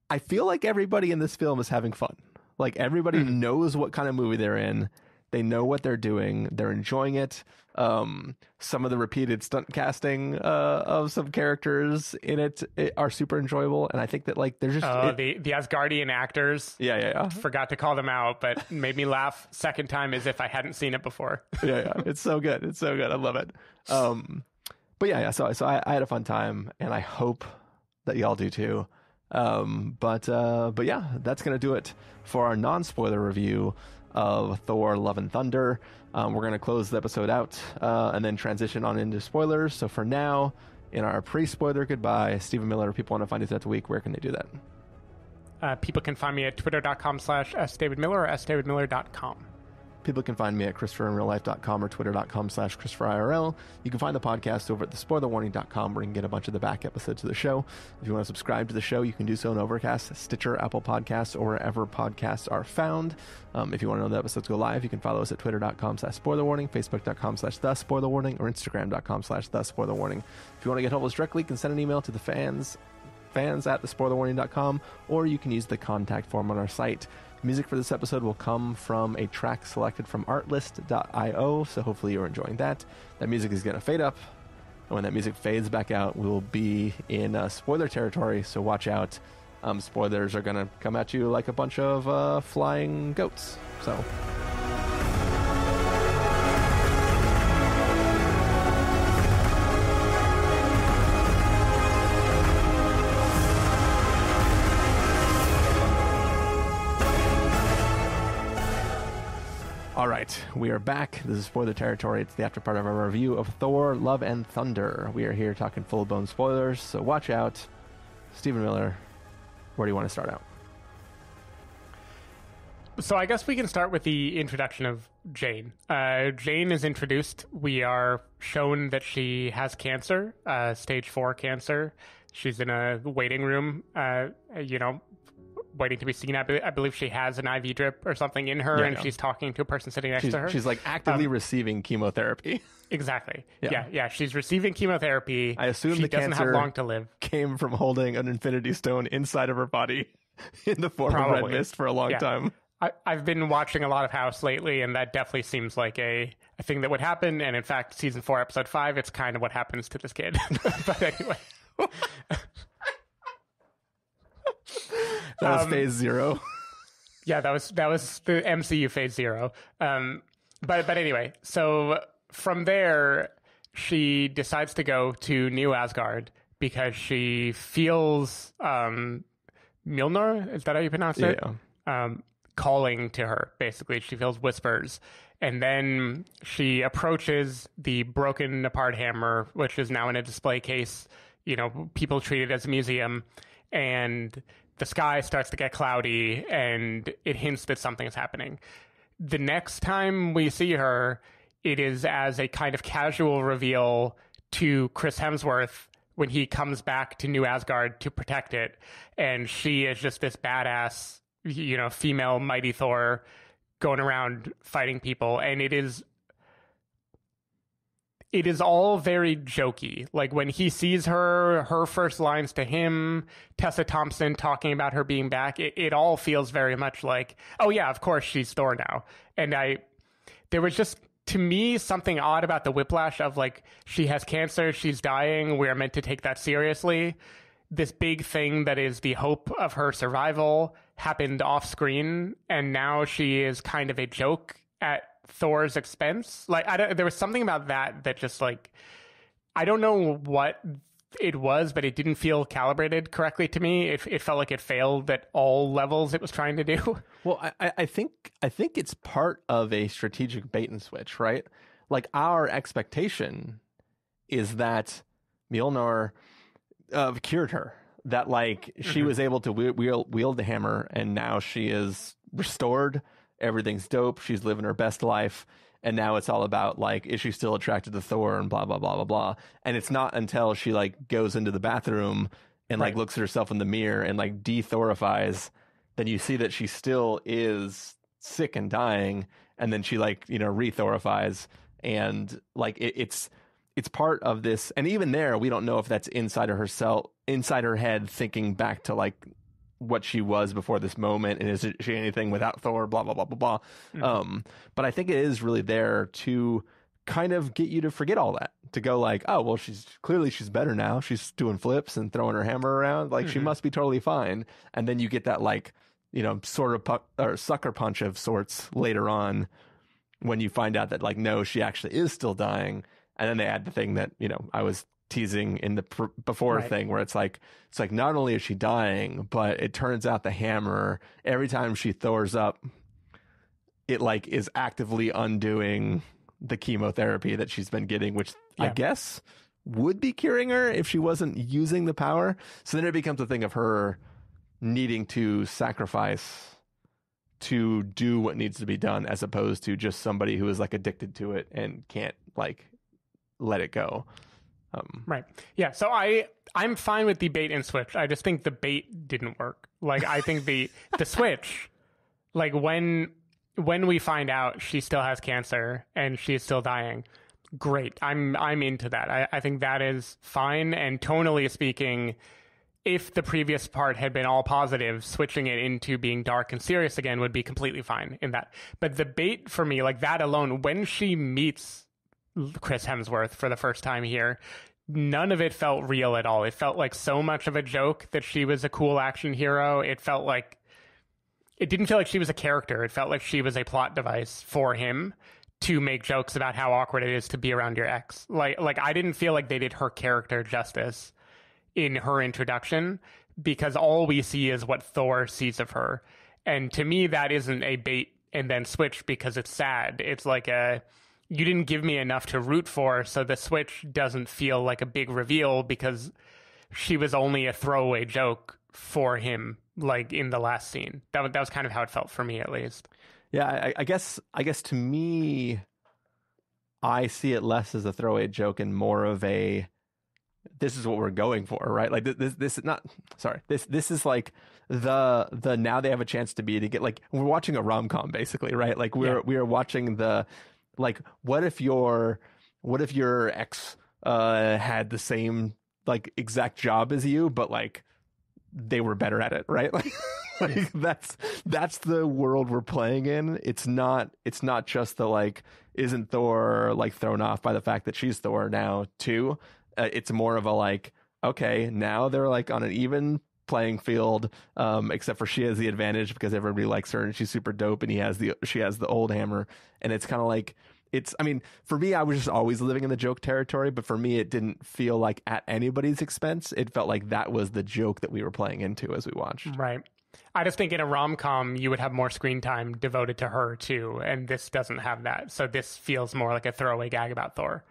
I feel like everybody in this film is having fun. Like, everybody knows what kind of movie they're in. They know what they're doing. They're enjoying it. Some of the repeated stunt casting of some characters in it are super enjoyable. And I think that, like, they're just... the Asgardian actors. Yeah. Forgot to call them out, but made me laugh second time as if I hadn't seen it before. Yeah. It's so good. It's so good. I love it. But yeah. So I had a fun time, and I hope that y'all do too. But yeah, that's going to do it for our non-spoiler review of Thor: Love and Thunder. We're going to close the episode out and then transition on into spoilers. So for now, in our pre-spoiler goodbye, Stephen Miller, if people want to find you throughout the week, where can they do that? People can find me at twitter.com/sdavidmiller or sdavidmiller.com. People can find me at ChristopherInRealLife.com or Twitter.com/ChristopherIRL. You can find the podcast over at thespoilerwarning.com, where you can get a bunch of the back episodes of the show. If you want to subscribe to the show, you can do so on Overcast, Stitcher, Apple Podcasts, or wherever podcasts are found. If you want to know the episodes go live, you can follow us at Twitter.com/SpoilerWarning, Facebook.com/TheSpoilerWarning, or Instagram.com/TheSpoilerWarning. If you want to get hold of us directly, you can send an email to the fans at thespoilerwarning.com, or you can use the contact form on our site. Music for this episode will come from a track selected from artlist.io, so hopefully you're enjoying that. That music is going to fade up, and when that music fades back out, we will be in spoiler territory, so watch out. Spoilers are going to come at you like a bunch of flying goats. So... All right, we are back. This is Spoiler Territory. It's the after part of our review of Thor: Love and Thunder. We are here talking full-blown spoilers, so watch out. Stephen Miller, where do you want to start out? So I guess we can start with the introduction of Jane. Jane is introduced. We are shown that she has cancer, stage 4 cancer. She's in a waiting room, waiting to be seen. I believe she has an IV drip or something in her, and she's talking to a person sitting next to her. She's like actively receiving chemotherapy. Exactly. Yeah. She's receiving chemotherapy. I assume she doesn't have long to live. Came from holding an infinity stone inside of her body in the form of red mist for a long time. I've been watching a lot of House lately, and that definitely seems like a thing that would happen. And in fact, season 4, episode 5, it's kind of what happens to this kid. But anyway. That was phase 0. Yeah, that was the MCU phase 0. But anyway, so from there, she decides to go to New Asgard because she feels Mjolnir, is that how you pronounce it? Yeah. Calling to her, basically. She feels whispers. And then she approaches the broken apart hammer, which is now in a display case. People treat it as a museum. And the sky starts to get cloudy, and it hints that something is happening. The next time we see her, it is as a kind of casual reveal to Chris Hemsworth when he comes back to New Asgard to protect it. And she is just this badass, female Mighty Thor going around fighting people. And it is all very jokey. Like when he sees her first lines to him, Tessa Thompson talking about her being back, it all feels very much like, oh yeah, of course she's Thor now. And there was just, to me, something odd about the whiplash of like, she has cancer, she's dying, we're meant to take that seriously. This big thing that is the hope of her survival happened off screen, and now she is kind of a joke at Thor's expense. Like there was something about that just like, I don't know what it was, but it didn't feel calibrated correctly to me. It felt like it failed at all levels it was trying to do. Well, I think it's part of a strategic bait and switch, right? Like our expectation is that Mjolnir cured her, that like she was able to wield the hammer, and now she is restored. Everything's dope. She's living her best life. And now it's all about like, is she still attracted to Thor and blah, blah, blah, blah, blah. And it's not until she like goes into the bathroom and like looks at herself in the mirror and like de-Thorifies, then you see that she still is sick and dying. And then she like, re-Thorifies, and like it's part of this. And even there, we don't know if that's inside her head, thinking back to like what she was before this moment, and is she anything without Thor, blah, blah, blah, blah, blah. Mm-hmm. But I think it is really there to kind of get you to forget all that, to go like, oh, well, she's better now. She's doing flips and throwing her hammer around. Like she must be totally fine. And then you get that like, sort of sucker punch of sorts later on when you find out that like, no, she actually is still dying. And then they add the thing that, I was teasing in the before right. thing where it's like not only is she dying, but it turns out the hammer, every time she Thors up, it like is actively undoing the chemotherapy that she's been getting, which yeah. I guess would be curing her if she wasn't using the power. So then it becomes a thing of her needing to sacrifice to do what needs to be done, as opposed to just somebody who is like addicted to it and can't like let it go. Right. Yeah. So I'm fine with the bait and switch. I just think the bait didn't work. Like, I think the switch, like when we find out she still has cancer and she is still dying, great. I'm into that. I think that is fine. And tonally speaking, if the previous part had been all positive, switching it into being dark and serious again would be completely fine in that. But the bait for me, like that alone, when she meets Chris Hemsworth for the first time here, none of it felt real at all. It felt like so much of a joke that she was a cool action hero. It felt like, it didn't feel like she was a character. It felt like she was a plot device for him to make jokes about how awkward it is to be around your ex. Like I didn't feel like they did her character justice in her introduction, because all we see is what Thor sees of her. And to me, that isn't a bait and then switch, because it's sad. It's like a, you didn't give me enough to root for, so the switch doesn't feel like a big reveal because she was only a throwaway joke for him, like in the last scene. That was kind of how it felt for me, at least. Yeah, I guess to me, I see it less as a throwaway joke and more of a, this is what we're going for, right? Like this is like the now they have a chance to be to get, like, we're watching a rom-com basically, right? Like we are watching the, like, what if your ex had the same like exact job as you, but like they were better at it, right? Like that's the world we're playing in. It's not just the, like, isn't Thor like thrown off by the fact that she's Thor now too? It's more of a, like, okay, now they're like on an even playing field, except for she has the advantage because everybody likes her and she's super dope, and she has the old hammer, and it's kind of like, it's, I mean, for me, I was just always living in the joke territory, but for me, it didn't feel like at anybody's expense. It felt like that was the joke that we were playing into as we watched. Right. I just think in a rom-com, you would have more screen time devoted to her too, and this doesn't have that. So this feels more like a throwaway gag about Thor.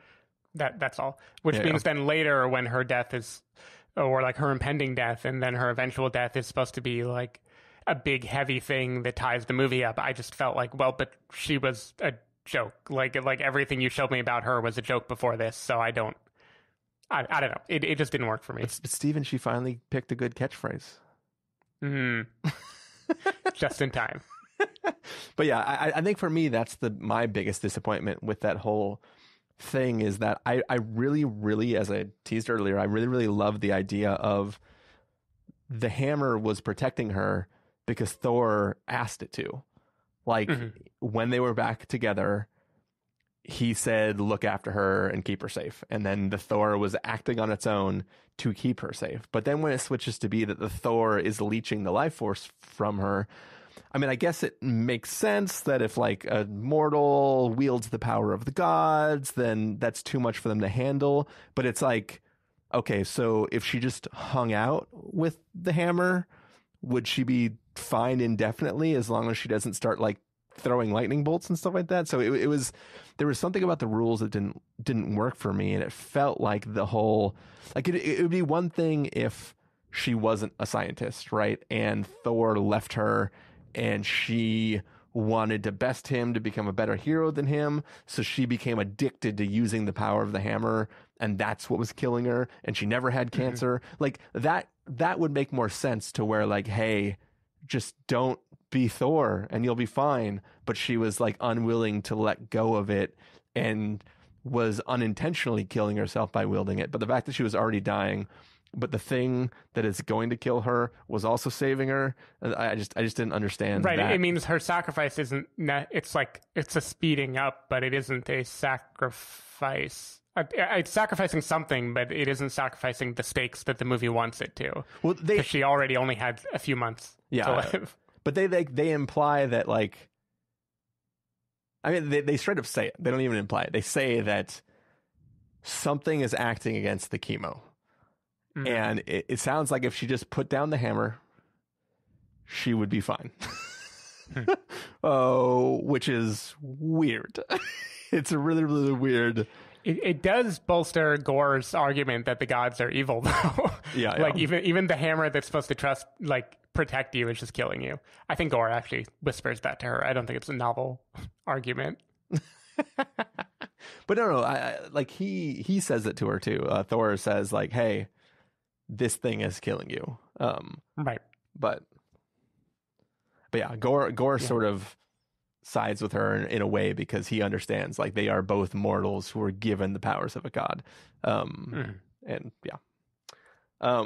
That's all. Which means then later, when her death is, or like her impending death and then her eventual death is supposed to be like a big heavy thing that ties the movie up, I just felt like, well, but she was a joke. Like everything you showed me about her was a joke before this, so I don't know. It just didn't work for me. But Steven, she finally picked a good catchphrase. Just in time. But yeah, I think for me, that's my biggest disappointment with that whole thing, is that I really, really, as I teased earlier, I really, really loved the idea of the hammer was protecting her because Thor asked it to. Like, when they were back together, he said, look after her and keep her safe. And then the Thor was acting on its own to keep her safe. But then when it switches to be that the Thor is leeching the life force from her, I mean, I guess it makes sense that if like a mortal wields the power of the gods, then that's too much for them to handle. But it's like, okay, so if she just hung out with the hammer, would she be fine indefinitely as long as she doesn't start like throwing lightning bolts and stuff like that? So it was, there was something about the rules that didn't work for me, and it felt like the whole, like it would be one thing if she wasn't a scientist, right? And Thor left her, and she wanted to best him to become a better hero than him. So she became addicted to using the power of the hammer, and that's what was killing her. And she never had cancer. Like that would make more sense, to where like, hey, just don't be Thor and you'll be fine. But she was like unwilling to let go of it and was unintentionally killing herself by wielding it. But the fact that she was already dying, but the thing that is going to kill her was also saving her, I just didn't understand. Right, that. It means her sacrifice isn't. It's like it's a speeding up, but it isn't a sacrifice. It's sacrificing something, but it isn't sacrificing the stakes that the movie wants it to. Well, she already only had a few months to live. But they imply that, like, I mean, they straight up say it. They don't even imply it. They say that something is acting against the chemo. Mm. And it sounds like if she just put down the hammer, she would be fine. Oh, which is weird. It's a really, really weird. It does bolster Gorr's argument that the gods are evil, though. Yeah. Like, even the hammer that's supposed to protect you is just killing you. I think Gorr actually whispers that to her. I don't think it's a novel argument. But no, he says it to her, too. Thor says, like, hey, this thing is killing you. Right. But yeah, Gorr sort of sides with her in a way because he understands, like, they are both mortals who are given the powers of a god. And yeah.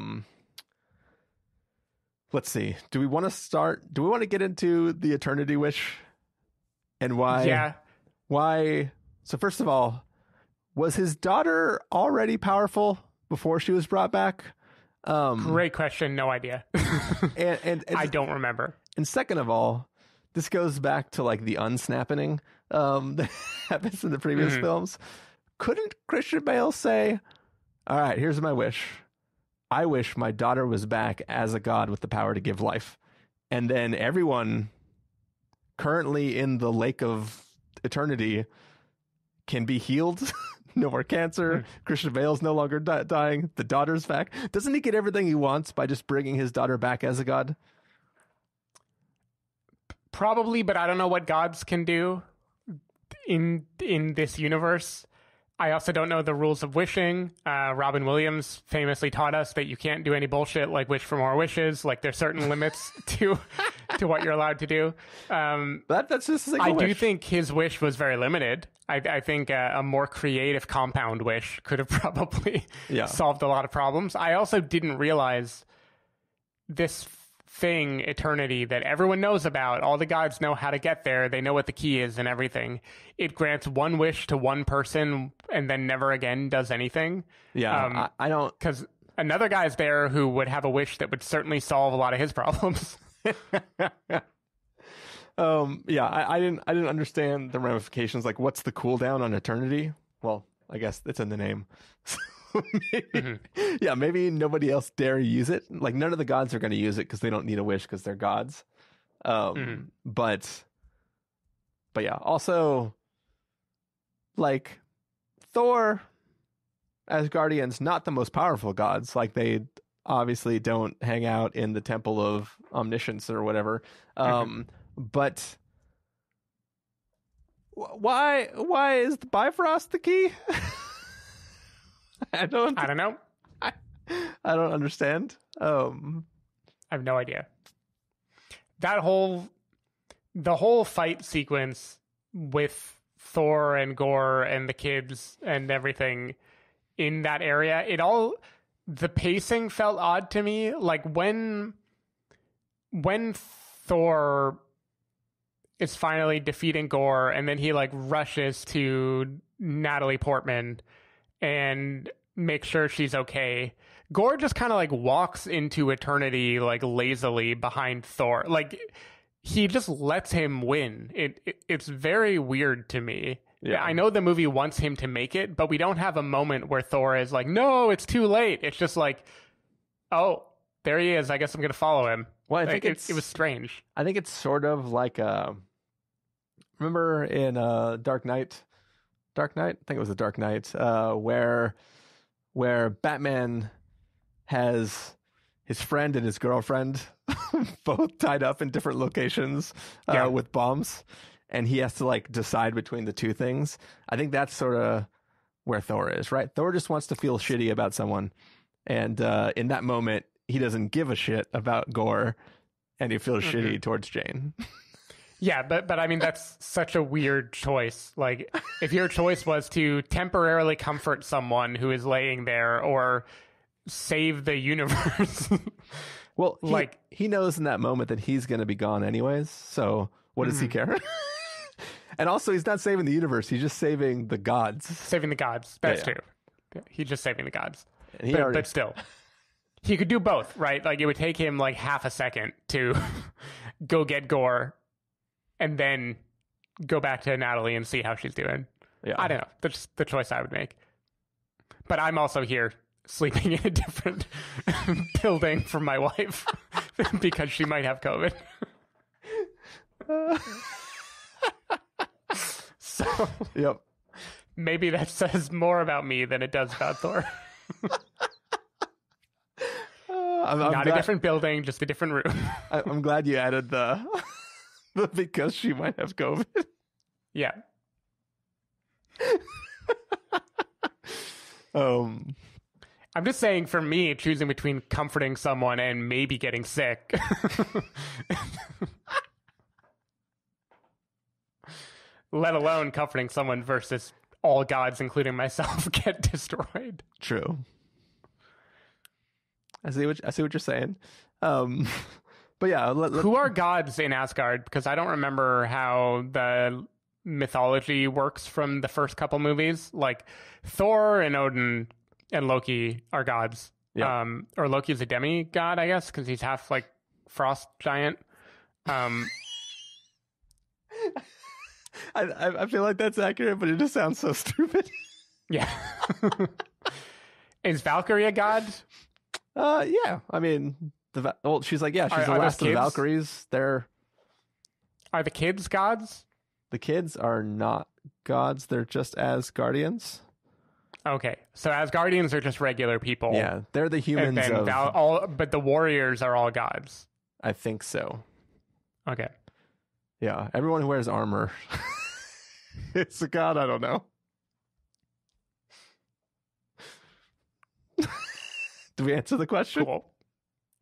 Let's see. Do we want to start? Do we want to get into the Eternity Wish and why? Yeah. Why? So first of all, was his daughter already powerful before she was brought back? Great question. No idea. and I don't remember. And second of all, this goes back to like the unsnapping that happens in the previous films. Couldn't Christian Bale say, all right, here's my wish. I wish my daughter was back as a god with the power to give life. And then everyone currently in the Lake of Eternity can be healed. No more cancer. Christian Bale's no longer dying. The daughter's back. Doesn't he get everything he wants by just bringing his daughter back as a god? Probably, but I don't know what gods can do in this universe. I also don't know the rules of wishing. Robin Williams famously taught us that you can't do any bullshit like wish for more wishes. Like, there's certain limits to what you're allowed to do. That's just like I do think his wish was very limited. I think a more creative compound wish could have probably solved a lot of problems. I also didn't realize this thing, Eternity, that everyone knows about. All the gods know how to get there. They know what the key is and everything. It grants one wish to one person and then never again does anything. Yeah, I don't... Because another guy's there who would have a wish that would certainly solve a lot of his problems. I didn't understand the ramifications. Like, what's the cooldown on Eternity? Well, I guess it's in the name. Maybe nobody else dare use it. Like, none of the gods are going to use it because they don't need a wish because they're gods. But yeah, also, like, Thor, Asgardians, not the most powerful gods. Like, they obviously don't hang out in the Temple of Omniscience or whatever. But why is the Bifrost the key? I don't know. I don't understand. I have no idea. The whole fight sequence with Thor and Gorr and the kids and everything in that area, the pacing felt odd to me. Like, when Thor is finally defeating Gorr and then he like rushes to Natalie Portman and make sure she's okay. Gorr just kind of like walks into Eternity like lazily behind Thor. Like, he just lets him win. It's very weird to me. Yeah. I know the movie wants him to make it, but we don't have a moment where Thor is like, no, it's too late. It's just like, oh, there he is. I guess I'm going to follow him. Well, I think it was strange. I think it's sort of like, remember in Dark Knight? I think it was the Dark Knight, where Batman has his friend and his girlfriend both tied up in different locations with bombs, and he has to like decide between the two things. I think that's sort of where Thor is, right? Thor just wants to feel shitty about someone, and in that moment, he doesn't give a shit about Gorr, and he feels shitty towards Jane. Yeah, but I mean, that's such a weird choice. Like, if your choice was to temporarily comfort someone who is laying there or save the universe. Well, like, he knows in that moment that he's going to be gone anyways. So what does he care? And also, he's not saving the universe. He's just saving the gods. That's true. He's just saving the gods. But still, he could do both, right? Like, it would take him like half a second to go get Gorr and then go back to Natalie and see how she's doing. Yeah. I don't know. That's just the choice I would make. But I'm also here sleeping in a different building from my wife because she might have COVID. So yep. Maybe that says more about me than it does about Thor. I'm glad, a different building, just a different room. I'm glad you added the because she might have COVID. Yeah. I'm just saying, for me, choosing between comforting someone and maybe getting sick. Let alone comforting someone versus all gods, including myself, get destroyed. True. I see what you're saying. But yeah. Who are gods in Asgard? Because I don't remember how the mythology works from the first couple movies. Like Thor and Odin and Loki are gods. Yep. Or Loki's a demigod, I guess, because he's half like frost giant. I feel like that's accurate, but it just sounds so stupid. Yeah. Is Valkyrie a god? Yeah. I mean, she's like, yeah, she's the last of the Valkyries. Are the kids gods? The kids are not gods. They're just Asgardians. Okay, so Asgardians are just regular people. Yeah, they're the humans. But the warriors are all gods. I think so. Okay. Yeah, everyone who wears armor. It's a god, I don't know. Did we answer the question? Cool.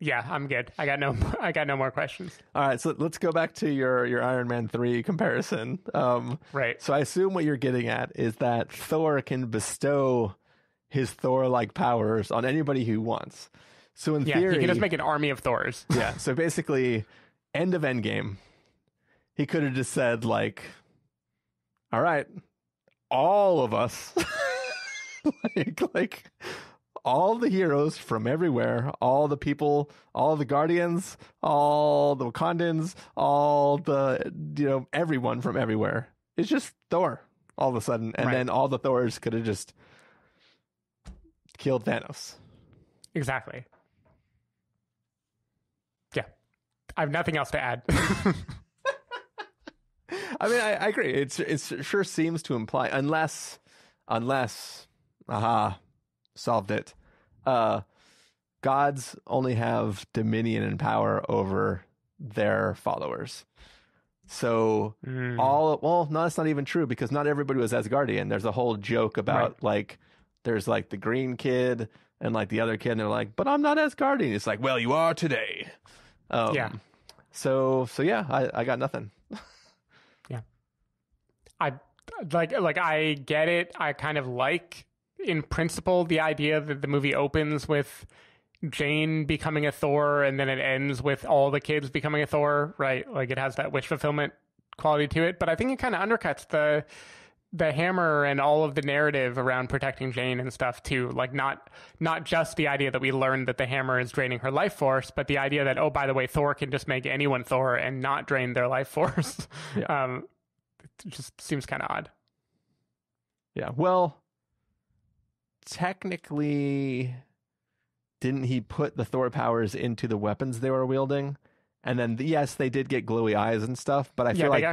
Yeah, I'm good. I got no more questions. All right, so let's go back to your Iron Man 3 comparison. Right. So I assume what you're getting at is that Thor can bestow his Thor-like powers on anybody he wants. So in theory, he can just make an army of Thors. Yeah, so basically, end of Endgame. He could have just said, like, all right, all of us, like all the heroes from everywhere, all the people, all the Guardians, all the Wakandans, all the, everyone from everywhere. It's just Thor all of a sudden. And then all the Thors could have just killed Thanos. Exactly. Yeah. I have nothing else to add. I mean, I agree. It sure seems to imply, unless, solved it. Gods only have dominion and power over their followers. So no, that's not even true, because not everybody was Asgardian. There's a whole joke about like, there's like the green kid and like the other kid, and they're like, but I'm not Asgardian. It's like, well, you are today. Yeah. So yeah, I got nothing. I get it. I kind of like, in principle, the idea that the movie opens with Jane becoming a Thor and then it ends with all the kids becoming a Thor, right? Like, it has that wish fulfillment quality to it. But I think it kind of undercuts the hammer and all of the narrative around protecting Jane and stuff too. Like, not just the idea that we learned that the hammer is draining her life force, but the idea that, oh, by the way, Thor can just make anyone Thor and not drain their life force. Yeah. It just seems kind of odd. Yeah. Well, technically, didn't he put the Thor powers into the weapons they were wielding? And then yes, they did get glowy eyes and stuff, but I feel like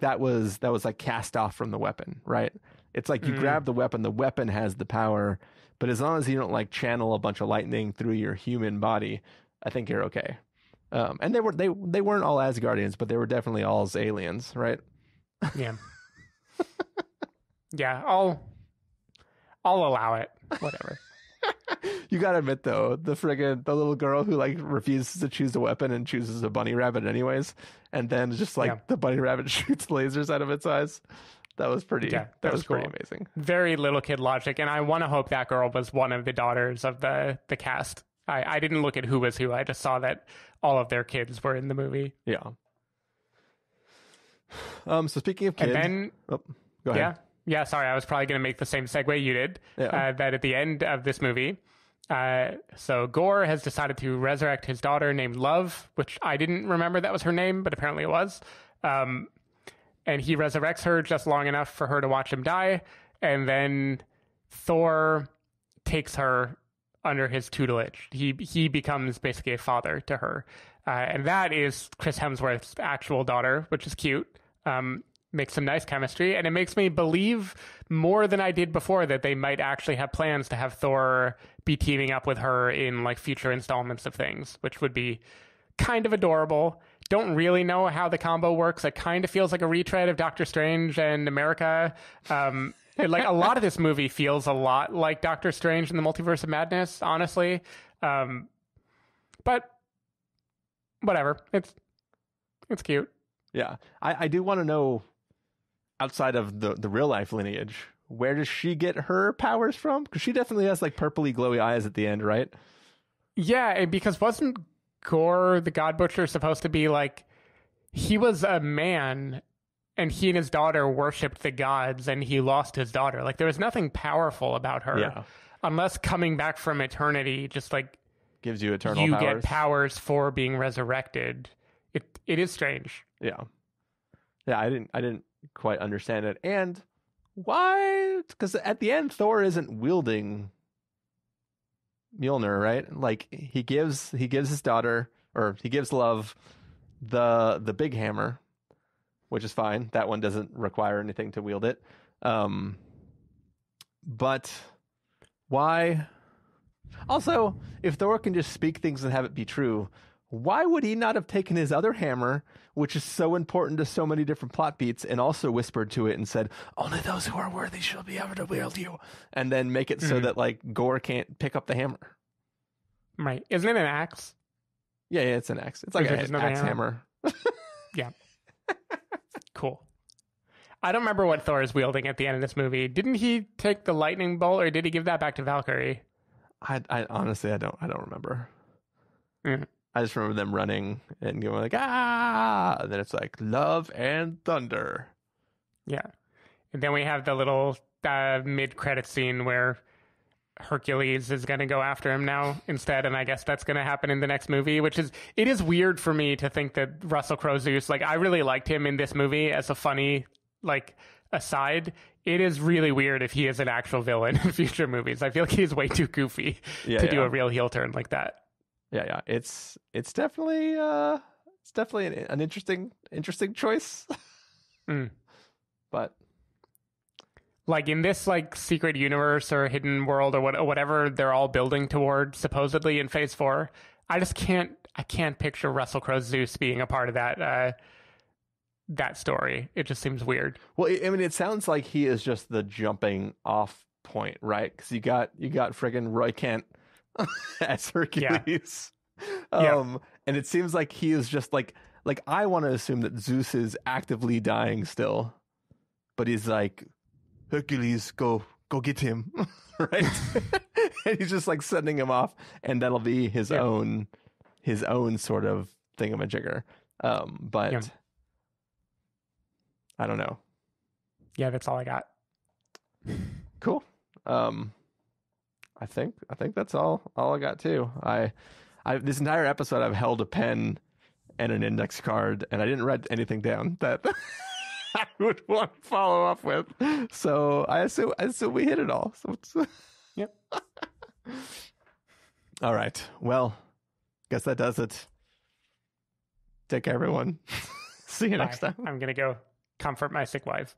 that was like cast off from the weapon, right? It's like you grab the weapon has the power, but as long as you don't like channel a bunch of lightning through your human body, I think you're okay. And they weren't all Asgardians, but they were definitely all aliens, right? Yeah. Yeah, I'll allow it. Whatever. You gotta admit, though, the little girl who like refuses to choose a weapon and chooses a bunny rabbit anyways, and then just like the bunny rabbit shoots lasers out of its eyes. That was pretty. Yeah, that was cool. Pretty amazing. Very little kid logic, and I want to hope that girl was one of the daughters of the cast. I didn't look at who was who. I just saw that all of their kids were in the movie. Yeah. So speaking of kids, go ahead. Yeah. Sorry, I was probably going to make the same segue you did. Yeah. That at the end of this movie, so Gorr has decided to resurrect his daughter named Love, which I didn't remember that was her name, but apparently it was. And he resurrects her just long enough for her to watch him die, and then Thor takes her under his tutelage. He becomes basically a father to her. And that is Chris Hemsworth's actual daughter, which is cute. Makes some nice chemistry. And it makes me believe more than I did before that they might actually have plans to have Thor be teaming up with her in like future installments of things, which would be kind of adorable. Don't really know how the combo works. It kind of feels like a retread of Doctor Strange and America. Like a lot of this movie feels a lot like Doctor Strange and the Multiverse of Madness, honestly. But whatever. It's cute. Yeah. I do want to know, outside of the real life lineage, where does she get her powers from? Because she definitely has like purpley glowy eyes at the end, right? Yeah, because wasn't Gorr the God Butcher supposed to be like, he was a man and he and his daughter worshipped the gods and he lost his daughter. Like there was nothing powerful about her. Yeah. Unless coming back from eternity just like gives you eternal powers. You get powers for being resurrected. It is strange. Yeah. Yeah, I didn't quite understand it. And why? Because at the end Thor isn't wielding Mjolnir, right? Like he gives his daughter, or he gives Love the big hammer, which is fine. That one doesn't require anything to wield it. But why? Also, if Thor can just speak things and have it be true, why would he not have taken his other hammer, which is so important to so many different plot beats, and also whispered to it and said, only those who are worthy shall be able to wield you, and then make it so that like Gorr can't pick up the hammer? Right. Isn't it an axe? Yeah, it's an axe. It's like an axe hammer. Yeah. Cool. I don't remember what Thor is wielding at the end of this movie. Didn't he take the lightning bolt, or did he give that back to Valkyrie? I honestly, I don't remember. Mm. I just remember them running and going like, ah, and then it's like Love and Thunder. Yeah. And then we have the little mid-credit scene where Hercules is going to go after him now instead. And I guess that's going to happen in the next movie, which is, it is weird for me to think that Russell Crowe Zeus, like I really liked him in this movie as a funny, like aside. It is really weird if he is an actual villain in future movies. I feel like he's way too goofy to do a real heel turn like that. Yeah. It's definitely an interesting choice. But like in this like secret universe or hidden world or whatever they're all building toward supposedly in phase 4, I can't picture Russell Crowe's Zeus being a part of that story. It just seems weird. Well, I mean, it sounds like he is just the jumping off point, right? Because you got friggin' Roy Kent as Hercules. Yeah. And it seems like he is just like I want to assume that Zeus is actively dying still, but he's like, Hercules, go get him, right? And he's just like sending him off, and that'll be his own sort of thingamajigger. I don't know. Yeah, that's all I got. Cool. I think that's all I got too. I this entire episode I've held a pen and an index card, and I didn't write anything down that I would want to follow up with. So I assume we hit it all. So yep. All right. Well, guess that does it. Take care, everyone. See you next time. I'm gonna go comfort my sick wife.